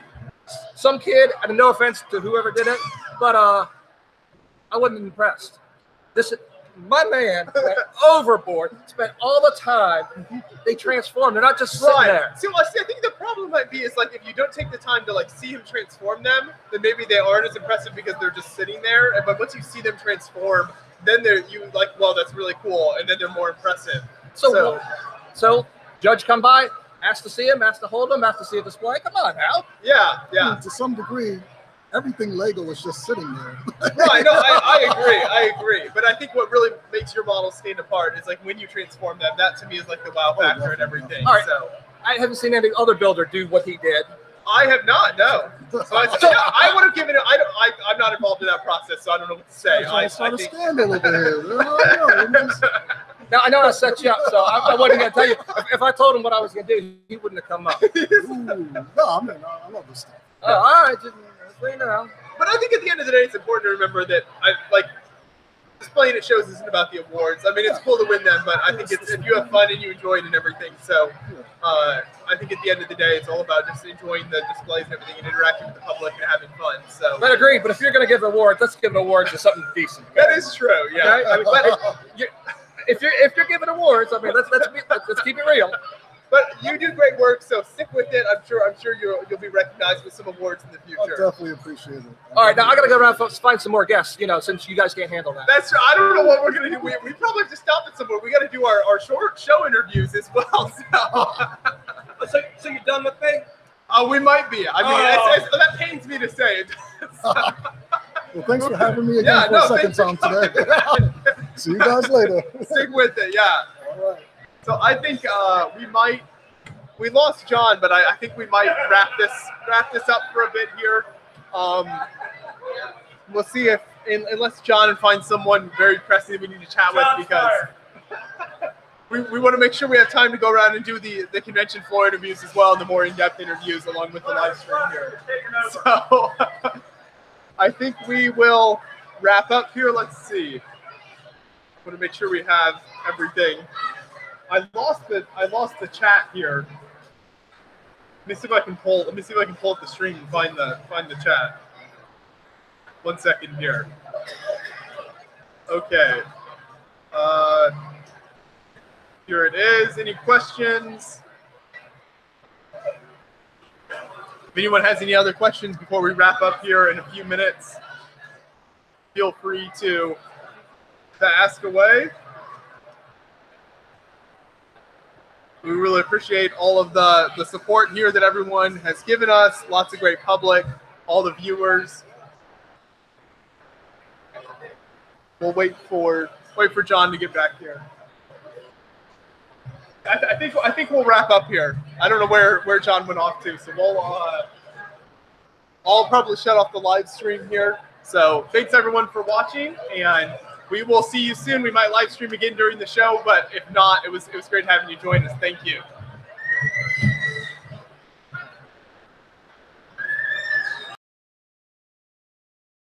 some kid, I mean, no offense to whoever did it, but uh, I wasn't impressed. This, my man went overboard, spent all the time. They transform. They're not just sitting right there. So I think the problem might be is like if you don't take the time to like see him transform them, then maybe they aren't as impressive because they're just sitting there. But once you see them transform, then they're you like, well, that's really cool, and then they're more impressive. So, so, so judge come by, asked to see him, asked to hold him, asked to see a display. Come on now. Yeah, yeah. To some degree. Everything LEGO is just sitting there. Right, no, I, I agree, I agree. But I think what really makes your models stand apart is like when you transform them, that to me is like the wow factor oh, and everything. All right, so I haven't seen any other builder do what he did. I have not, no. So I, so, I would have given it, I don't, I, I'm not involved in that process, so I don't know what to say. I, I think... a scandal over here. I know, just... Now, I know I set you up, so I, I wasn't going to tell you. If, if I told him what I was going to do, he wouldn't have come up. Ooh, no, I'm not, I love this stuff. Oh, yeah. All right, just, but I think at the end of the day, it's important to remember that I like displaying at shows isn't about the awards. I mean, it's cool to win them, but I think it's if you have fun and you enjoy it and everything. So uh, I think at the end of the day, it's all about just enjoying the displays and everything and interacting with the public and having fun. So I agree. But if you're going to give awards, let's give an award to something decent. That is true. Yeah. Okay? I mean, but if, you're, if you're if you're giving awards, I mean, let's let's be, let's keep it real. But you do great work, so stick with it. I'm sure I'm sure you'll you'll be recognized with some awards in the future. I definitely appreciate it. I All right, now I gotta go around and find some more guests. You know, since you guys can't handle that. That's right. I don't know what we're gonna do. We, we probably have to stop it somewhere. We gotta do our, our short show interviews as well. So, so, so you're done with me? Oh, uh, we might be. I mean, oh. it's, it's, that pains me to say it. Well, thanks for having me again yeah, for no, a second time today. See you guys later. Stick with it. Yeah. All right. So I think uh, we might, we lost John, but I, I think we might wrap this wrap this up for a bit here. Um, we'll see if, in, unless John finds someone very pressing we need to chat John with because we, we want to make sure we have time to go around and do the, the convention floor interviews as well, and the more in-depth interviews along with the live stream here. So I think we will wrap up here. Let's see. I want to make sure we have everything. I lost the I lost the chat here. Let me see if I can pull. Let me see if I can pull up the stream and find the find the chat. One second here. Okay. Uh, here it is. Any questions? If anyone has any other questions before we wrap up here in a few minutes, feel free to to ask away. We really appreciate all of the, the support here that everyone has given us. Lots of great public, all the viewers. We'll wait for wait for John to get back here. I, th I think I think we'll wrap up here. I don't know where where John went off to, so we'll uh, I'll probably shut off the live stream here. So thanks everyone for watching, and we will see you soon. We might live stream again during the show, but if not, it was it was great having you join us. Thank you.